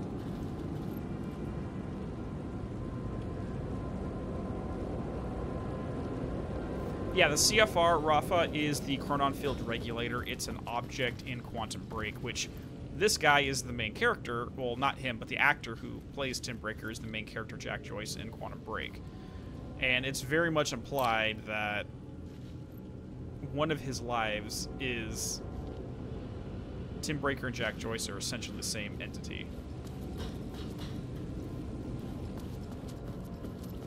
Yeah, the CFR, Rafa, is the Chronon Field Regulator. It's an object in Quantum Break, which this guy is the main character. Well, not him, but the actor who plays Tim Breaker is the main character, Jack Joyce, in Quantum Break. And it's very much implied that one of his lives is... Tim Breaker and Jack Joyce are essentially the same entity.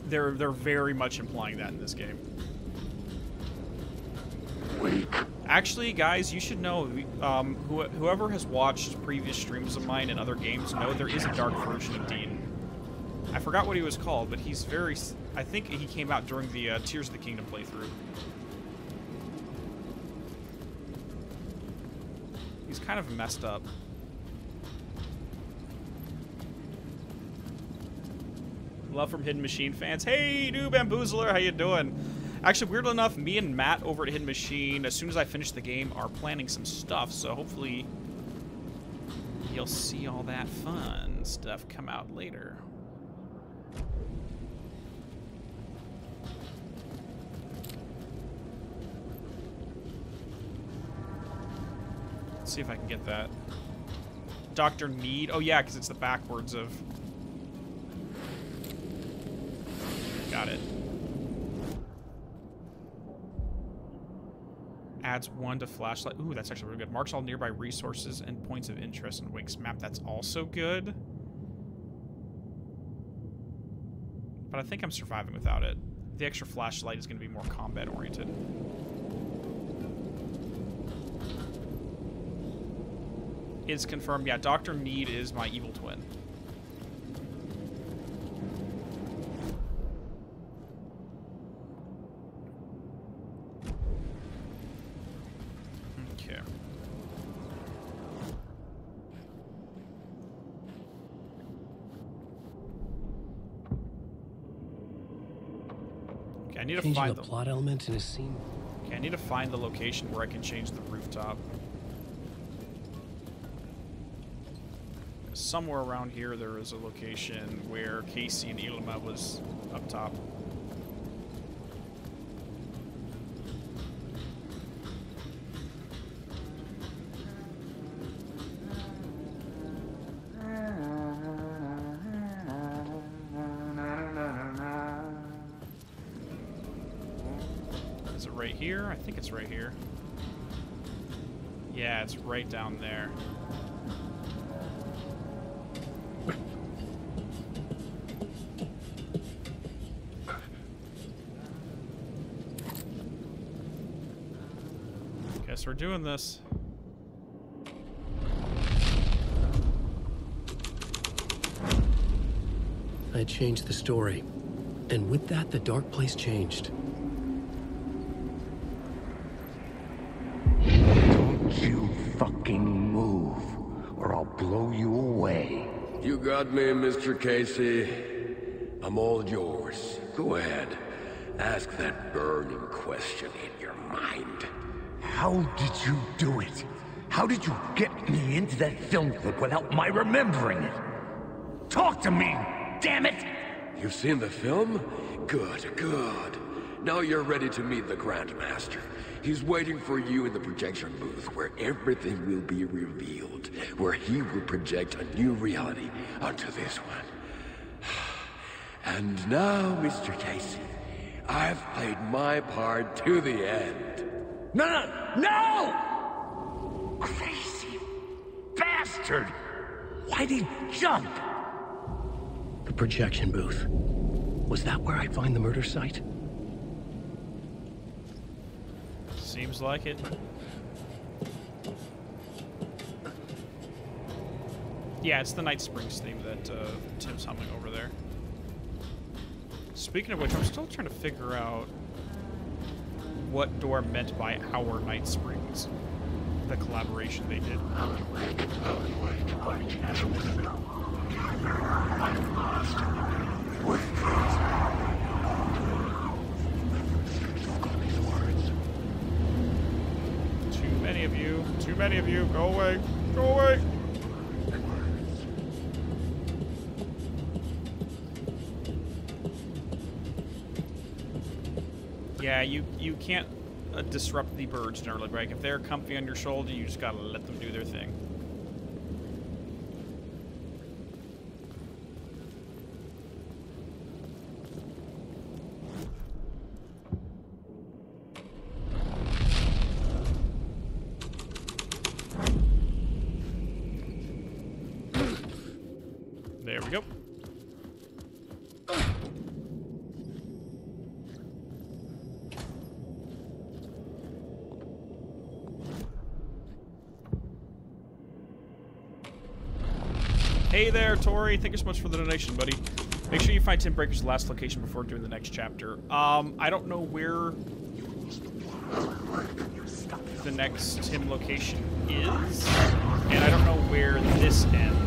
They're very much implying that in this game. Actually, guys, you should know, whoever has watched previous streams of mine and other games know there is a dark version of Dean. I forgot what he was called, but he's very... I think he came out during the Tears of the Kingdom playthrough. He's kind of messed up. Love from Hidden Machine fans. Hey, new bamboozler, how you doing? Actually, weirdly enough, me and Matt over at Hidden Machine, as soon as I finish the game, are planning some stuff. So hopefully you'll see all that fun stuff come out later. Let's see if I can get that. Dr. Need. Oh, yeah, because it's the backwards of... Got it. Adds 1 to flashlight. Ooh, that's actually really good. Marks all nearby resources and points of interest in Wake's map. That's also good. But I think I'm surviving without it. The extra flashlight is going to be more combat-oriented. It's confirmed. Yeah, Dr. Need is my evil twin. Changing the plot element in a scene. Okay, I need to find the location where I can change the rooftop. Somewhere around here there is a location where Casey and Ilma was up top. right here? I think it's right here. Yeah, it's right down there. Guess we're doing this. I changed the story, and with that, the dark place changed. Don't you fucking move, or I'll blow you away. You got me, Mr. Casey. I'm all yours. Go ahead. Ask that burning question in your mind. How did you do it? How did you get me into that film clip without my remembering it? Talk to me! Damn it! You've seen the film? Good, good. Now you're ready to meet the Grandmaster. He's waiting for you in the projection booth where everything will be revealed, where he will project a new reality onto this one. And now, Mr. Casey, I've played my part to the end. No, no, no! Crazy bastard! Why'd he jump? The projection booth. Was that where I'd find the murder site? Seems like it. Yeah, it's the Night Springs theme that Tim's humming over there. Speaking of which, I'm still trying to figure out what Door meant by our Night Springs. The collaboration they did. I'm lost in the middle of the words. Too many of you. Too many of you. Go away. Go away. Yeah, you can't disrupt the birds in early break. If they're comfy on your shoulder, you just gotta let them do their thing. Hey there, Tori. Thank you so much for the donation, buddy. Make sure you find Tim Breaker's last location before doing the next chapter. I don't know where the next Tim location is, and I don't know where this ends.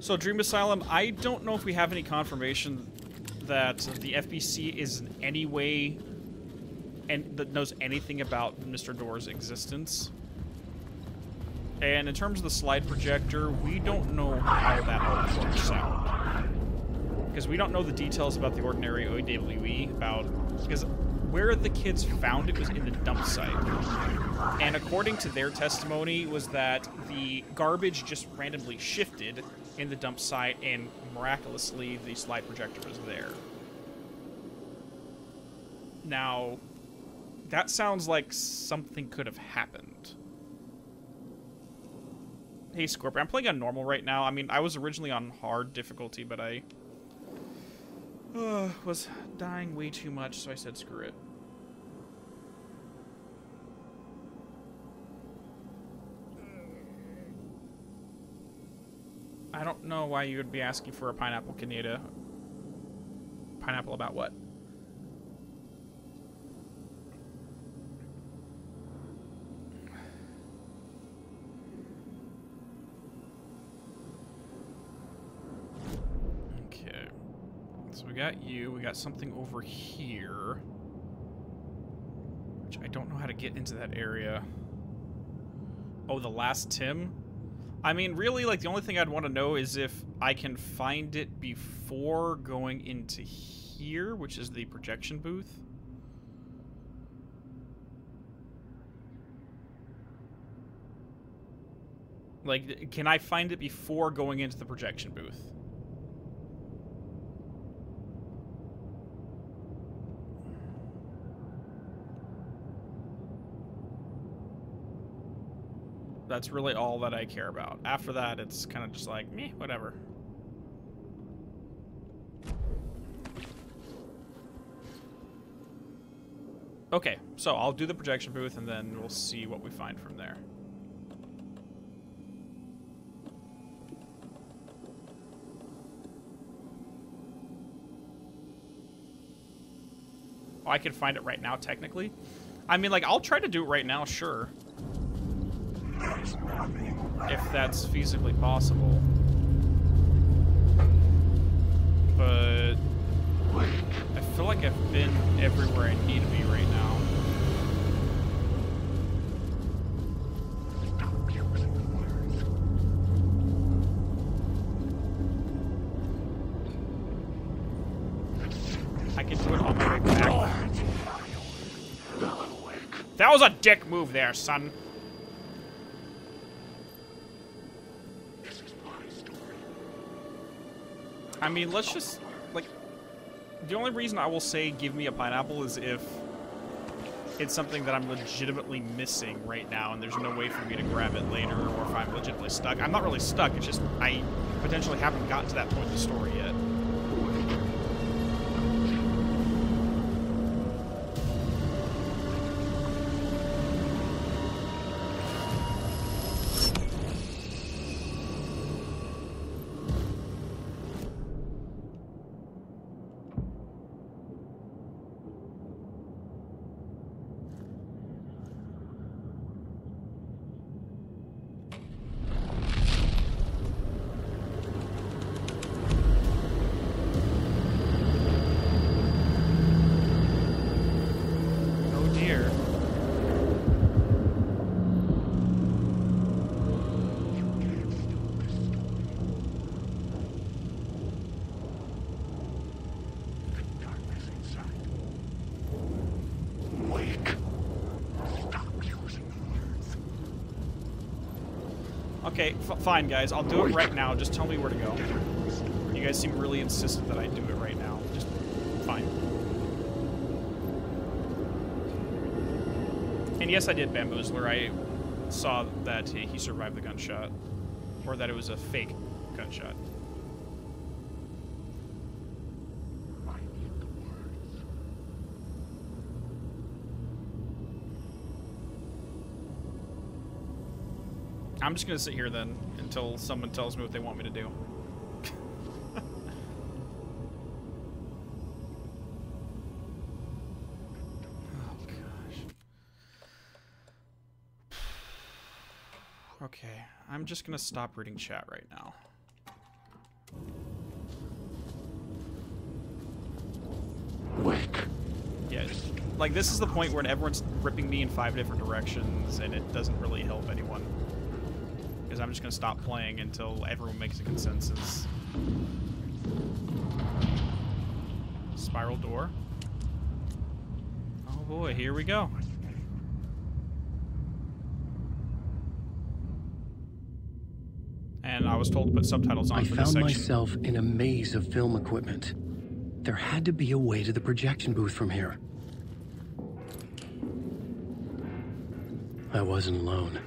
So Dream Asylum, I don't know if we have any confirmation that the FBC is in any way and that knows anything about Mr. Door's existence. And in terms of the slide projector, we don't know how that all is going to sound. Because we don't know the details about the ordinary OWE, because where the kids found it was in the dump site. And according to their testimony was that the garbage just randomly shifted in the dump site, and miraculously, the slide projector was there. Now, that sounds like something could have happened. Hey, Scorpion. I'm playing on normal right now. I mean, I was originally on hard difficulty, but I was dying way too much, so I said screw it. I don't know why you would be asking for a pineapple, Kaneda. Pineapple about what? Okay. So we got you. We got something over here. Which I don't know how to get into that area. Oh, the last Tim? I mean, really, like, the only thing I'd want to know is if I can find it before going into here, which is the projection booth. Like, can I find it before going into the projection booth? That's really all that I care about. After that, it's kind of just like, meh, whatever. Okay, so I'll do the projection booth, and then we'll see what we find from there. Oh, I could find it right now, technically. I mean, like, I'll try to do it right now, sure. If that's feasibly possible. But I feel like I've been everywhere I need to be right now. I can do it on my way back. That was a dick move there, son. I mean, let's just, like, the only reason I will say give me a pineapple is if it's something that I'm legitimately missing right now and there's no way for me to grab it later, or if I'm legitimately stuck. I'm not really stuck, it's just I potentially haven't gotten to that point in the story yet. Okay, fine, guys. I'll do it right now. Just tell me where to go. You guys seem really insistent that I do it right now. Just fine. And yes, I did bamboozler. I saw that he survived the gunshot, or that it was a fake gunshot. I'm just gonna sit here then until someone tells me what they want me to do. Oh gosh. Okay, I'm just gonna stop reading chat right now. Wake. Yeah, like this is the point where everyone's ripping me in 5 different directions and it doesn't really help anyone. I'm just gonna stop playing until everyone makes a consensus. Spiral door. Oh boy, here we go. And I was told to put subtitles on for this section. I found myself in a maze of film equipment. There had to be a way to the projection booth from here. I wasn't alone.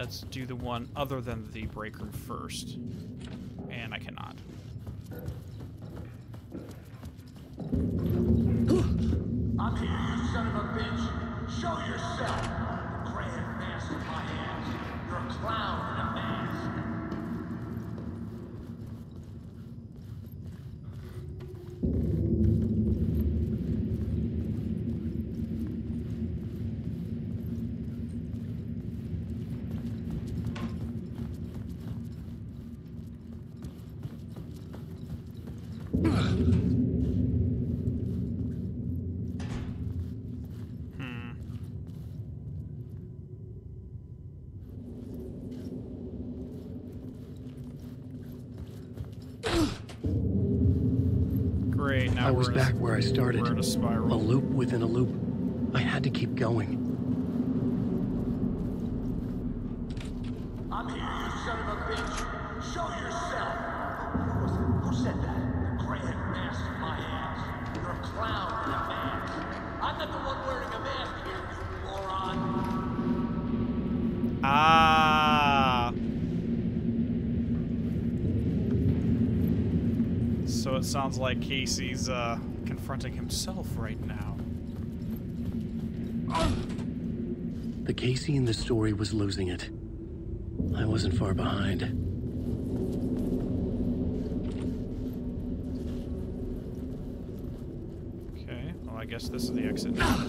Let's do the one other than the break room first. And I cannot. I'm here, you son of a bitch. Show yourself. The grand mask in my hands. You're a clown in a mask. I was back where I started, a loop within a loop. I had to keep going. I'm here, you son of a bitch. Show yourself. Who said that? The grand mask in my hands. You're a clown in a mask. I'm not the one wearing a mask here, you moron. So it sounds like Casey's confronting himself right now. The Casey in the story was losing it. I wasn't far behind. Okay, well, I guess this is the exit now.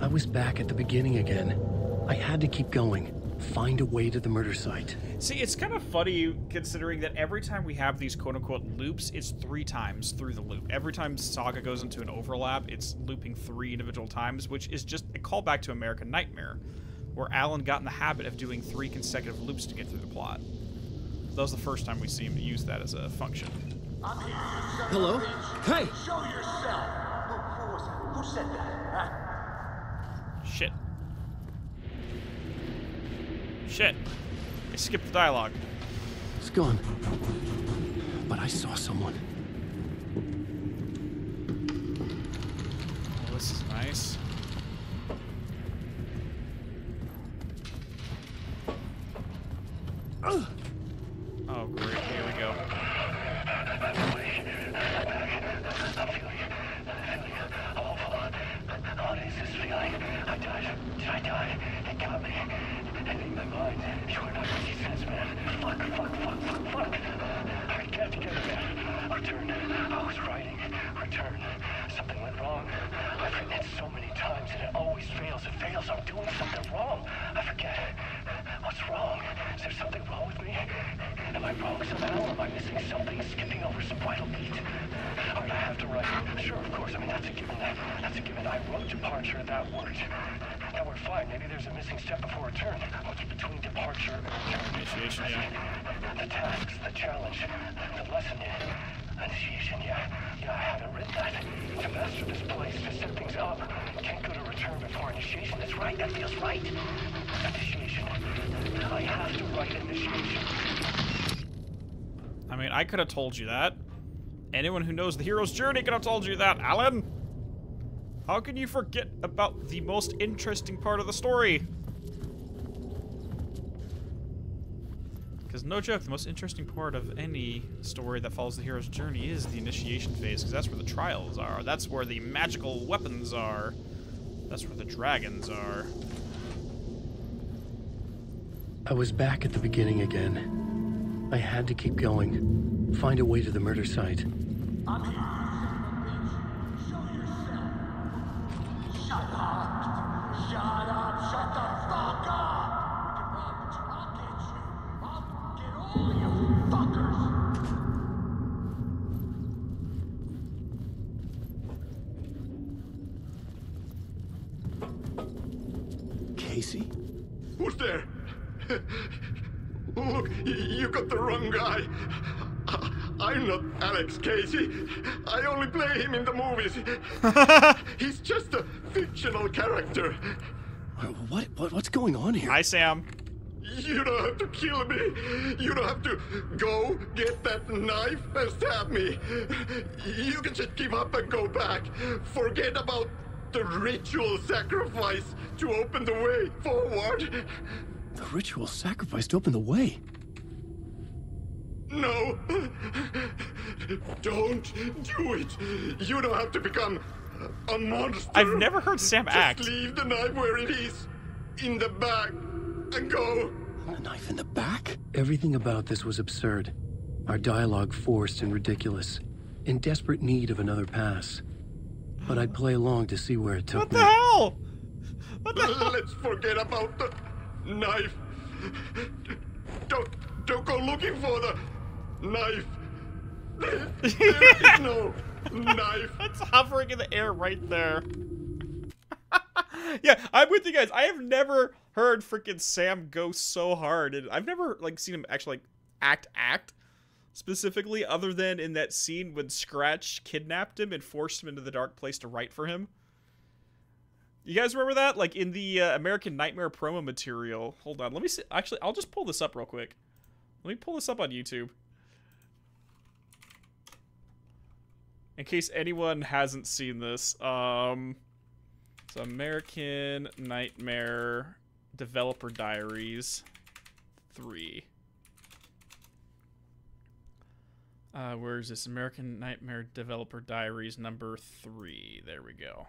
I was back at the beginning again. I had to keep going. Find a way to the murder site. See, it's kind of funny considering that every time we have these quote-unquote loops, it's 3 times through the loop. Every time Saga goes into an overlap, it's looping 3 individual times, which is just a callback to American Nightmare, where Alan got in the habit of doing 3 consecutive loops to get through the plot. That was the first time we see him use that as a function. Hello? Hey! Show yourself! Who was that? Who said that? Shit. Shit. I skipped the dialogue. It's gone. But I saw someone. Oh, this is nice. Oh, great. Here we go. What is this feeling? I died. Did I die? It got me. In my mind, you and I were these man. Fuck. I can't get it, man. Return. I was writing. Return. Something went wrong. I've written it so many times and it always fails. It fails. I'm doing something wrong. I forget. What's wrong? Is there something wrong with me? Am I wrong somehow? Am I missing something? Skipping over some vital beat? Alright, I have to write. Sure, of course. I mean, that's a given. I wrote Departure. That worked. Now we're fine. Maybe there's a missing step before Return. What's between Departure and Return? Initiation, yeah. The tasks, the challenge, the lesson, yeah. Initiation, yeah. Yeah, I haven't written that. To master this place, to set things up. Can't go to Return before Initiation. That's right. That feels right. Initiation. I have to write Initiation. I mean, I could have told you that. Anyone who knows the hero's journey could have told you that, Alan. How can you forget about the most interesting part of the story? Because no joke, the most interesting part of any story that follows the hero's journey is the initiation phase, because that's where the trials are. That's where the magical weapons are. That's where the dragons are. I was back at the beginning again. I had to keep going. Find a way to the murder site. Shut up! Shut the fuck up! I'll get you! I'll get all you fuckers! Casey? Who's there? Look, you got the wrong guy. I'm not Alex Casey. I only play him in the movies. He's just a fictional character. What's going on here? Hi, Sam. You don't have to kill me. You don't have to go get that knife and stab me. You can just give up and go back. Forget about The ritual sacrifice to open the way forward. The ritual sacrifice to open the way? No. Don't do it. You don't have to become a monster. I've never heard Sam act. Just leave the knife where it is, in the back, and go. A knife in the back? Everything about this was absurd. Our dialogue forced and ridiculous, in desperate need of another pass. But I'd play along to see where it took me. What the hell? What the hell? Let's forget about the knife. Don't go looking for the knife. There is no knife. It's hovering in the air right there. Yeah, I'm with you guys. I have never heard freaking Sam go so hard, and I've never like seen him actually like act specifically, other than in that scene when Scratch kidnapped him and forced him into the dark place to write for him. You guys remember that? Like in the American Nightmare promo material. Hold on, let me see. Actually, I'll just pull this up real quick. Let me pull this up on YouTube. In case anyone hasn't seen this. It's American Nightmare Developer Diaries 3. Where is this? American Nightmare Developer Diaries number 3. There we go.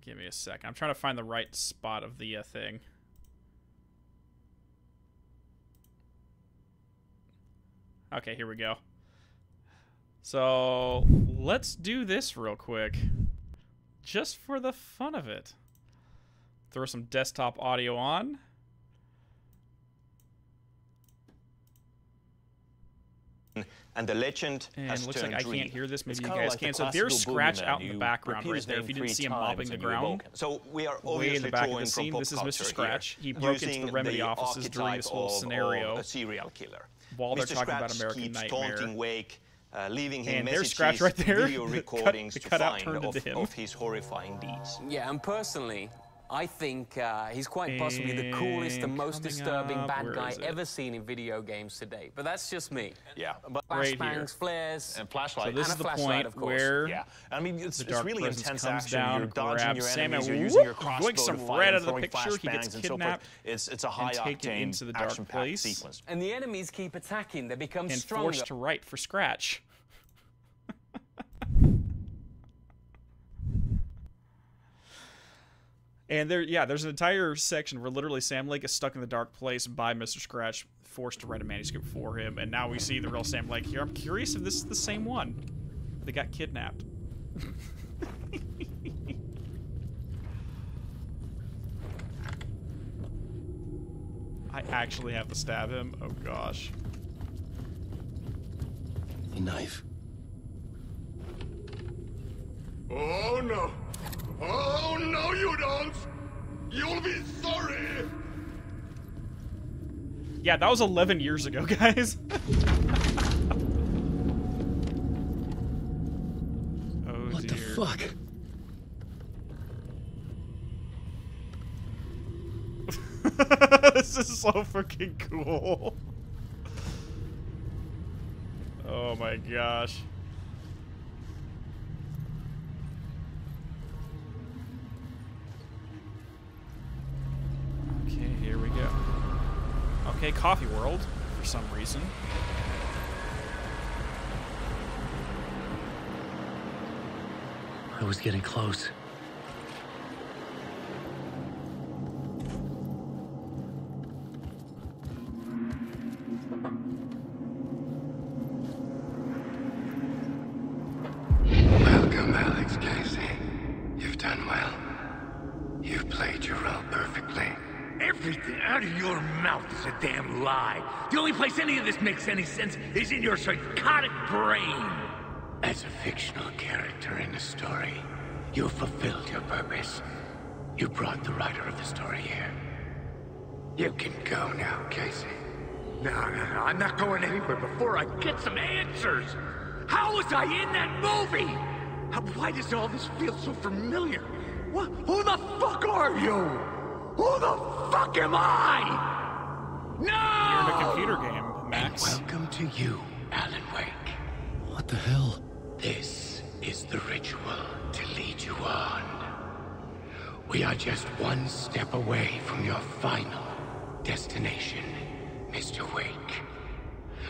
Give me a sec. I'm trying to find the right spot of the thing. Okay, here we go. So let's do this real quick, just for the fun of it. Throw some desktop audio on. And the legend has looks like I can't hear this. Maybe you guys can. So there's Scratch out in the background right there. If you didn't see him mopping the ground, so we are way in the back of the scene. This is Mr. Scratch. He broke into the Remedy offices during this whole scenario. A serial killer. While they're talking about American Nightmare. Leaving him messages, Scratch right there, video recordings of his horrifying deeds. Yeah, and personally, I think he's quite possibly the coolest and most disturbing bad guy ever seen in video games today. But that's just me. Yeah. Flashbangs, flares, and flashlights. So this is the point where, yeah, I mean, it's really intense action. You're dodging your enemies, you're using your crossbow to fight and throwing flashbangs and so forth. It's a high-octane, action-packed sequence. And the enemies keep attacking. They become stronger. And forced to write for Scratch. And there, yeah, there's an entire section where literally Sam Lake is stuck in the dark place by Mr. Scratch, forced to write a manuscript for him, and now we see the real Sam Lake here. I'm curious if this is the same one that got kidnapped. I actually have to stab him. Oh gosh. The knife. Oh no. Oh, no, you don't! You'll be sorry! Yeah, that was 11 years ago, guys. What dear. The fuck? This is so freaking cool. Oh my gosh. Okay, here we go. Okay, Coffee World, for some reason. I was getting close. Welcome, Alex Casey. You've done well. You've played your role perfectly. Everything out of your mouth is a damn lie. The only place any of this makes any sense is in your psychotic brain. As a fictional character in a story, you fulfilled your purpose. You brought the writer of the story here. You can go now, Casey. No, I'm not going anywhere before I get some answers. How was I in that movie? Why does all this feel so familiar? What? Who the fuck are you? Who the fuck am I? No! You're in a computer game, Max. And welcome to you, Alan Wake. What the hell? This is the ritual to lead you on. We are just one step away from your final destination, Mr. Wake.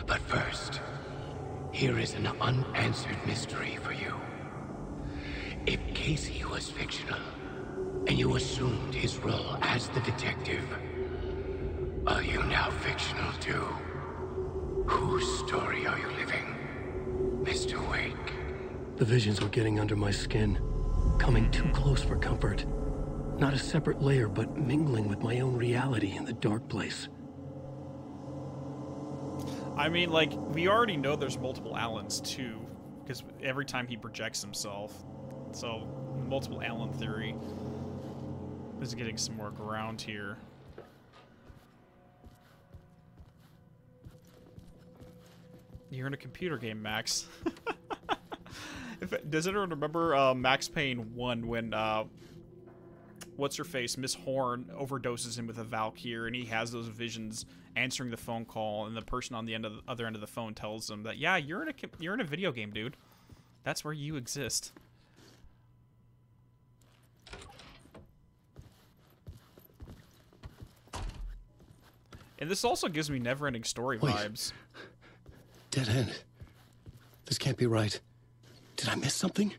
But first, here is an unanswered mystery for you. If Casey was fictional, and you assumed his role as the detective, are you now fictional too? Whose story are you living, Mr. Wake? The visions were getting under my skin, coming too close for comfort. Not a separate layer, but mingling with my own reality in the dark place. I mean, like, we already know there's multiple Alans, too, because every time he projects himself. So, multiple Alan theory is getting some more ground here. You're in a computer game, Max. Does anyone remember Max Payne 1 when... what's-her-face, Miss Horn, overdoses him with a Valkyrie, and he has those visions answering the phone call, and the person on the other end of the phone tells him that, yeah, you're in a video game, dude. That's where you exist. And this also gives me Never-Ending Story vibes. Dead end. This can't be right. Did I miss something?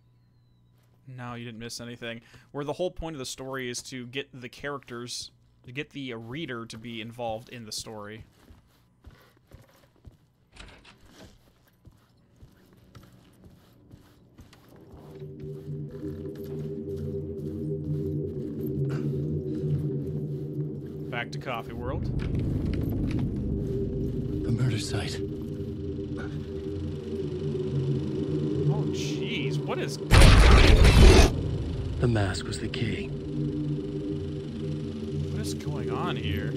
No, you didn't miss anything. Where the whole point of the story is to get the characters, to get the reader to be involved in the story. Back to Coffee World. The murder site. Oh, jeez. What is... The mask was the key. What is going on here?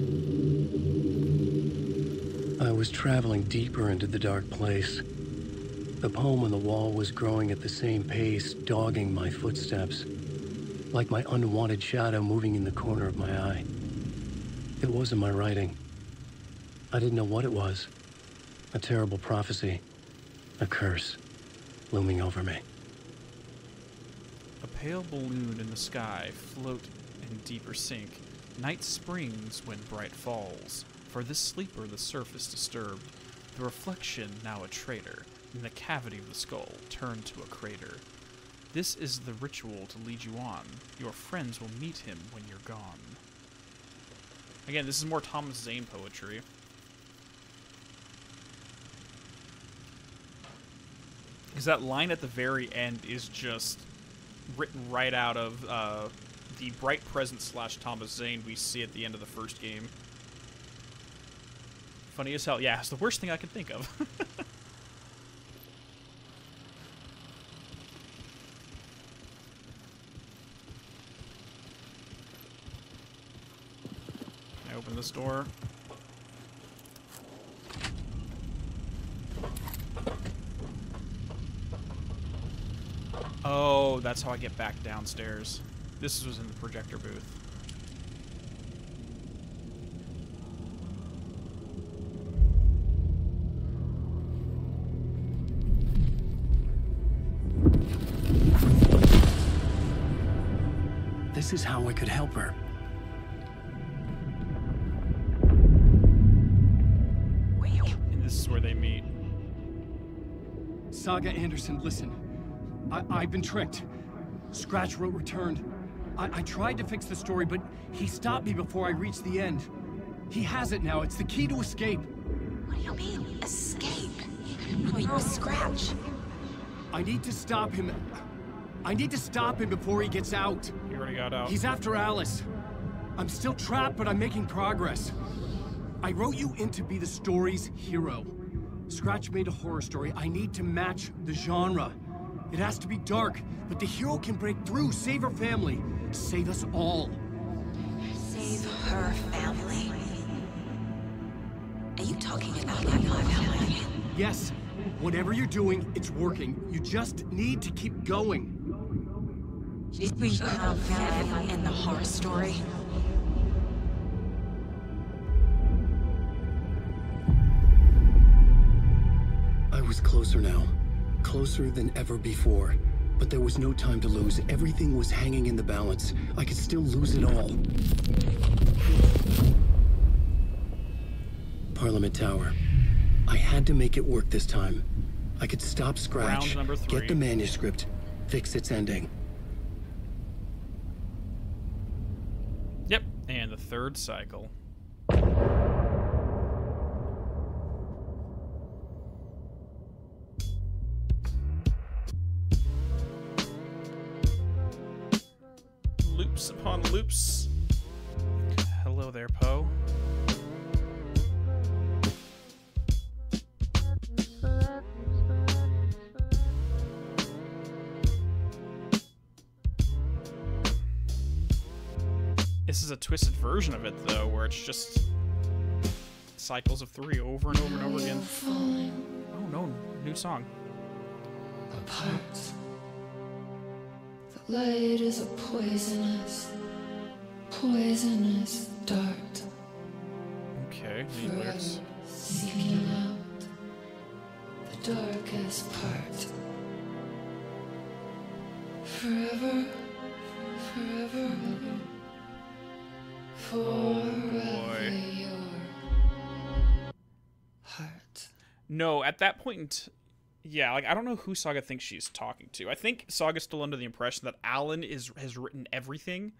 I was traveling deeper into the dark place. The poem on the wall was growing at the same pace, dogging my footsteps, like my unwanted shadow moving in the corner of my eye. It wasn't my writing. I didn't know what it was. A terrible prophecy, a curse looming over me. A pale balloon in the sky, float and deeper sink. Night springs when bright falls. For this sleeper, the surface disturbed. The reflection, now a traitor, in the cavity of the skull, turned to a crater. This is the ritual to lead you on. Your friends will meet him when you're gone. Again, this is more Thomas Zane poetry. Because that line at the very end is just... written right out of the Bright Present / Thomas Zane we see at the end of the first game. Funny as hell. Yeah, it's the worst thing I could think of. I open this door. Oh, that's how I get back downstairs. This was in the projector booth. This is how I could help her. And this is where they meet. Saga Anderson, listen. I've been tricked. Scratch wrote Return. I tried to fix the story, but he stopped me before I reached the end. He has it now. It's the key to escape. What do you mean, escape? Oh, you're Scratch. I need to stop him. I need to stop him before he gets out. He already got out. He's after Alice. I'm still trapped, but I'm making progress. I wrote you in to be the story's hero. Scratch made a horror story. I need to match the genre. It has to be dark, but the hero can break through, save her family, save us all. Save her family? Are you talking about my family? Yes. Whatever you're doing, it's working. You just need to keep going. Did we have family in the horror story? I was closer now. Closer than ever before, But there was no time to lose. Everything was hanging in the balance. I could still lose it all. Parliament Tower. I had to make it work this time. I could stop Scratch, get the manuscript, fix its ending. Yep, and the third cycle. Loops upon loops. Hello there, Poe. This is a twisted version of it, though, where it's just cycles of three over and over and over again. Oh no, new song. Apart. The light is a poisonous, poisonous dart. Okay, new lyrics. Seeking out the darkest part. Forever, forever. Oh boy. Heart. No, at that point, yeah, like I don't know who Saga thinks she's talking to. I think Saga's still under the impression that Alan has written everything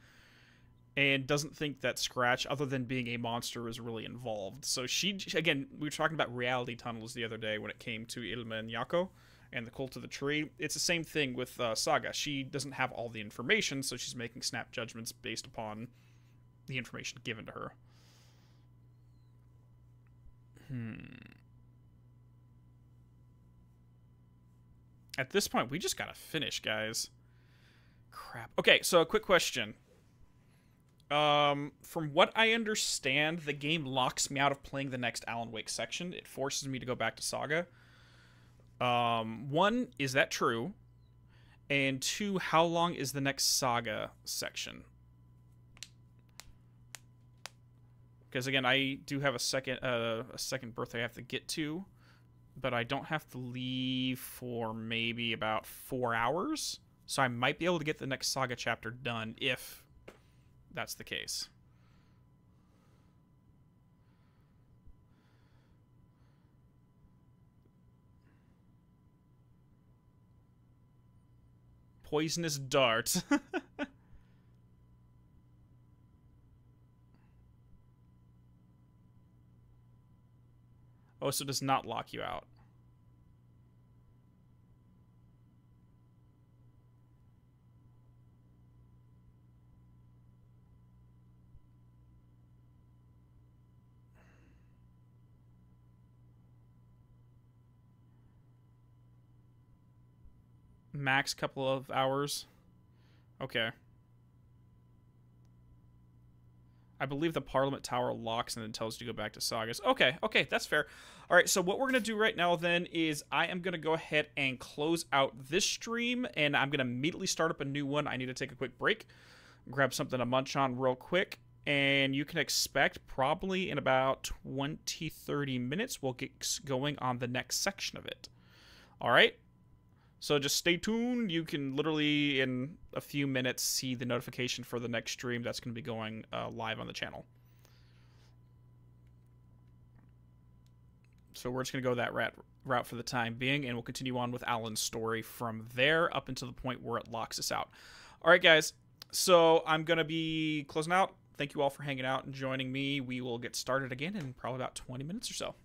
and doesn't think that Scratch, other than being a monster, is really involved. So she, again, we were talking about reality tunnels the other day when it came to Ilmo and Yako and the Cult of the Tree. It's the same thing with Saga. She doesn't have all the information, so she's making snap judgments based upon the information given to her. At this point, we just gotta finish, guys. Crap. Okay, so a quick question. From what I understand, the game locks me out of playing the next Alan Wake section. It forces me to go back to Saga. One, is that true? And two, how long is the next Saga section? Because again, I do have a second birthday I have to get to, but I don't have to leave for maybe about 4 hours, so I might be able to get the next Saga chapter done if that's the case. Poisonous dart. Oh, so it does not lock you out. Max couple of hours. Okay. I believe the Parliament Tower locks and then tells you to go back to Sagas. Okay, okay, that's fair. All right, so what we're going to do right now then is I am going to go ahead and close out this stream, and I'm going to immediately start up a new one. I need to take a quick break, grab something to munch on real quick, and you can expect probably in about 20, 30 minutes we'll get going on the next section of it. All right? So just stay tuned. You can literally in a few minutes see the notification for the next stream that's going to be going live on the channel. So we're just going to go that route for the time being, and we'll continue on with Alan's story from there up until the point where it locks us out. All right, guys. So I'm going to be closing out. Thank you all for hanging out and joining me. We will get started again in probably about 20 minutes or so.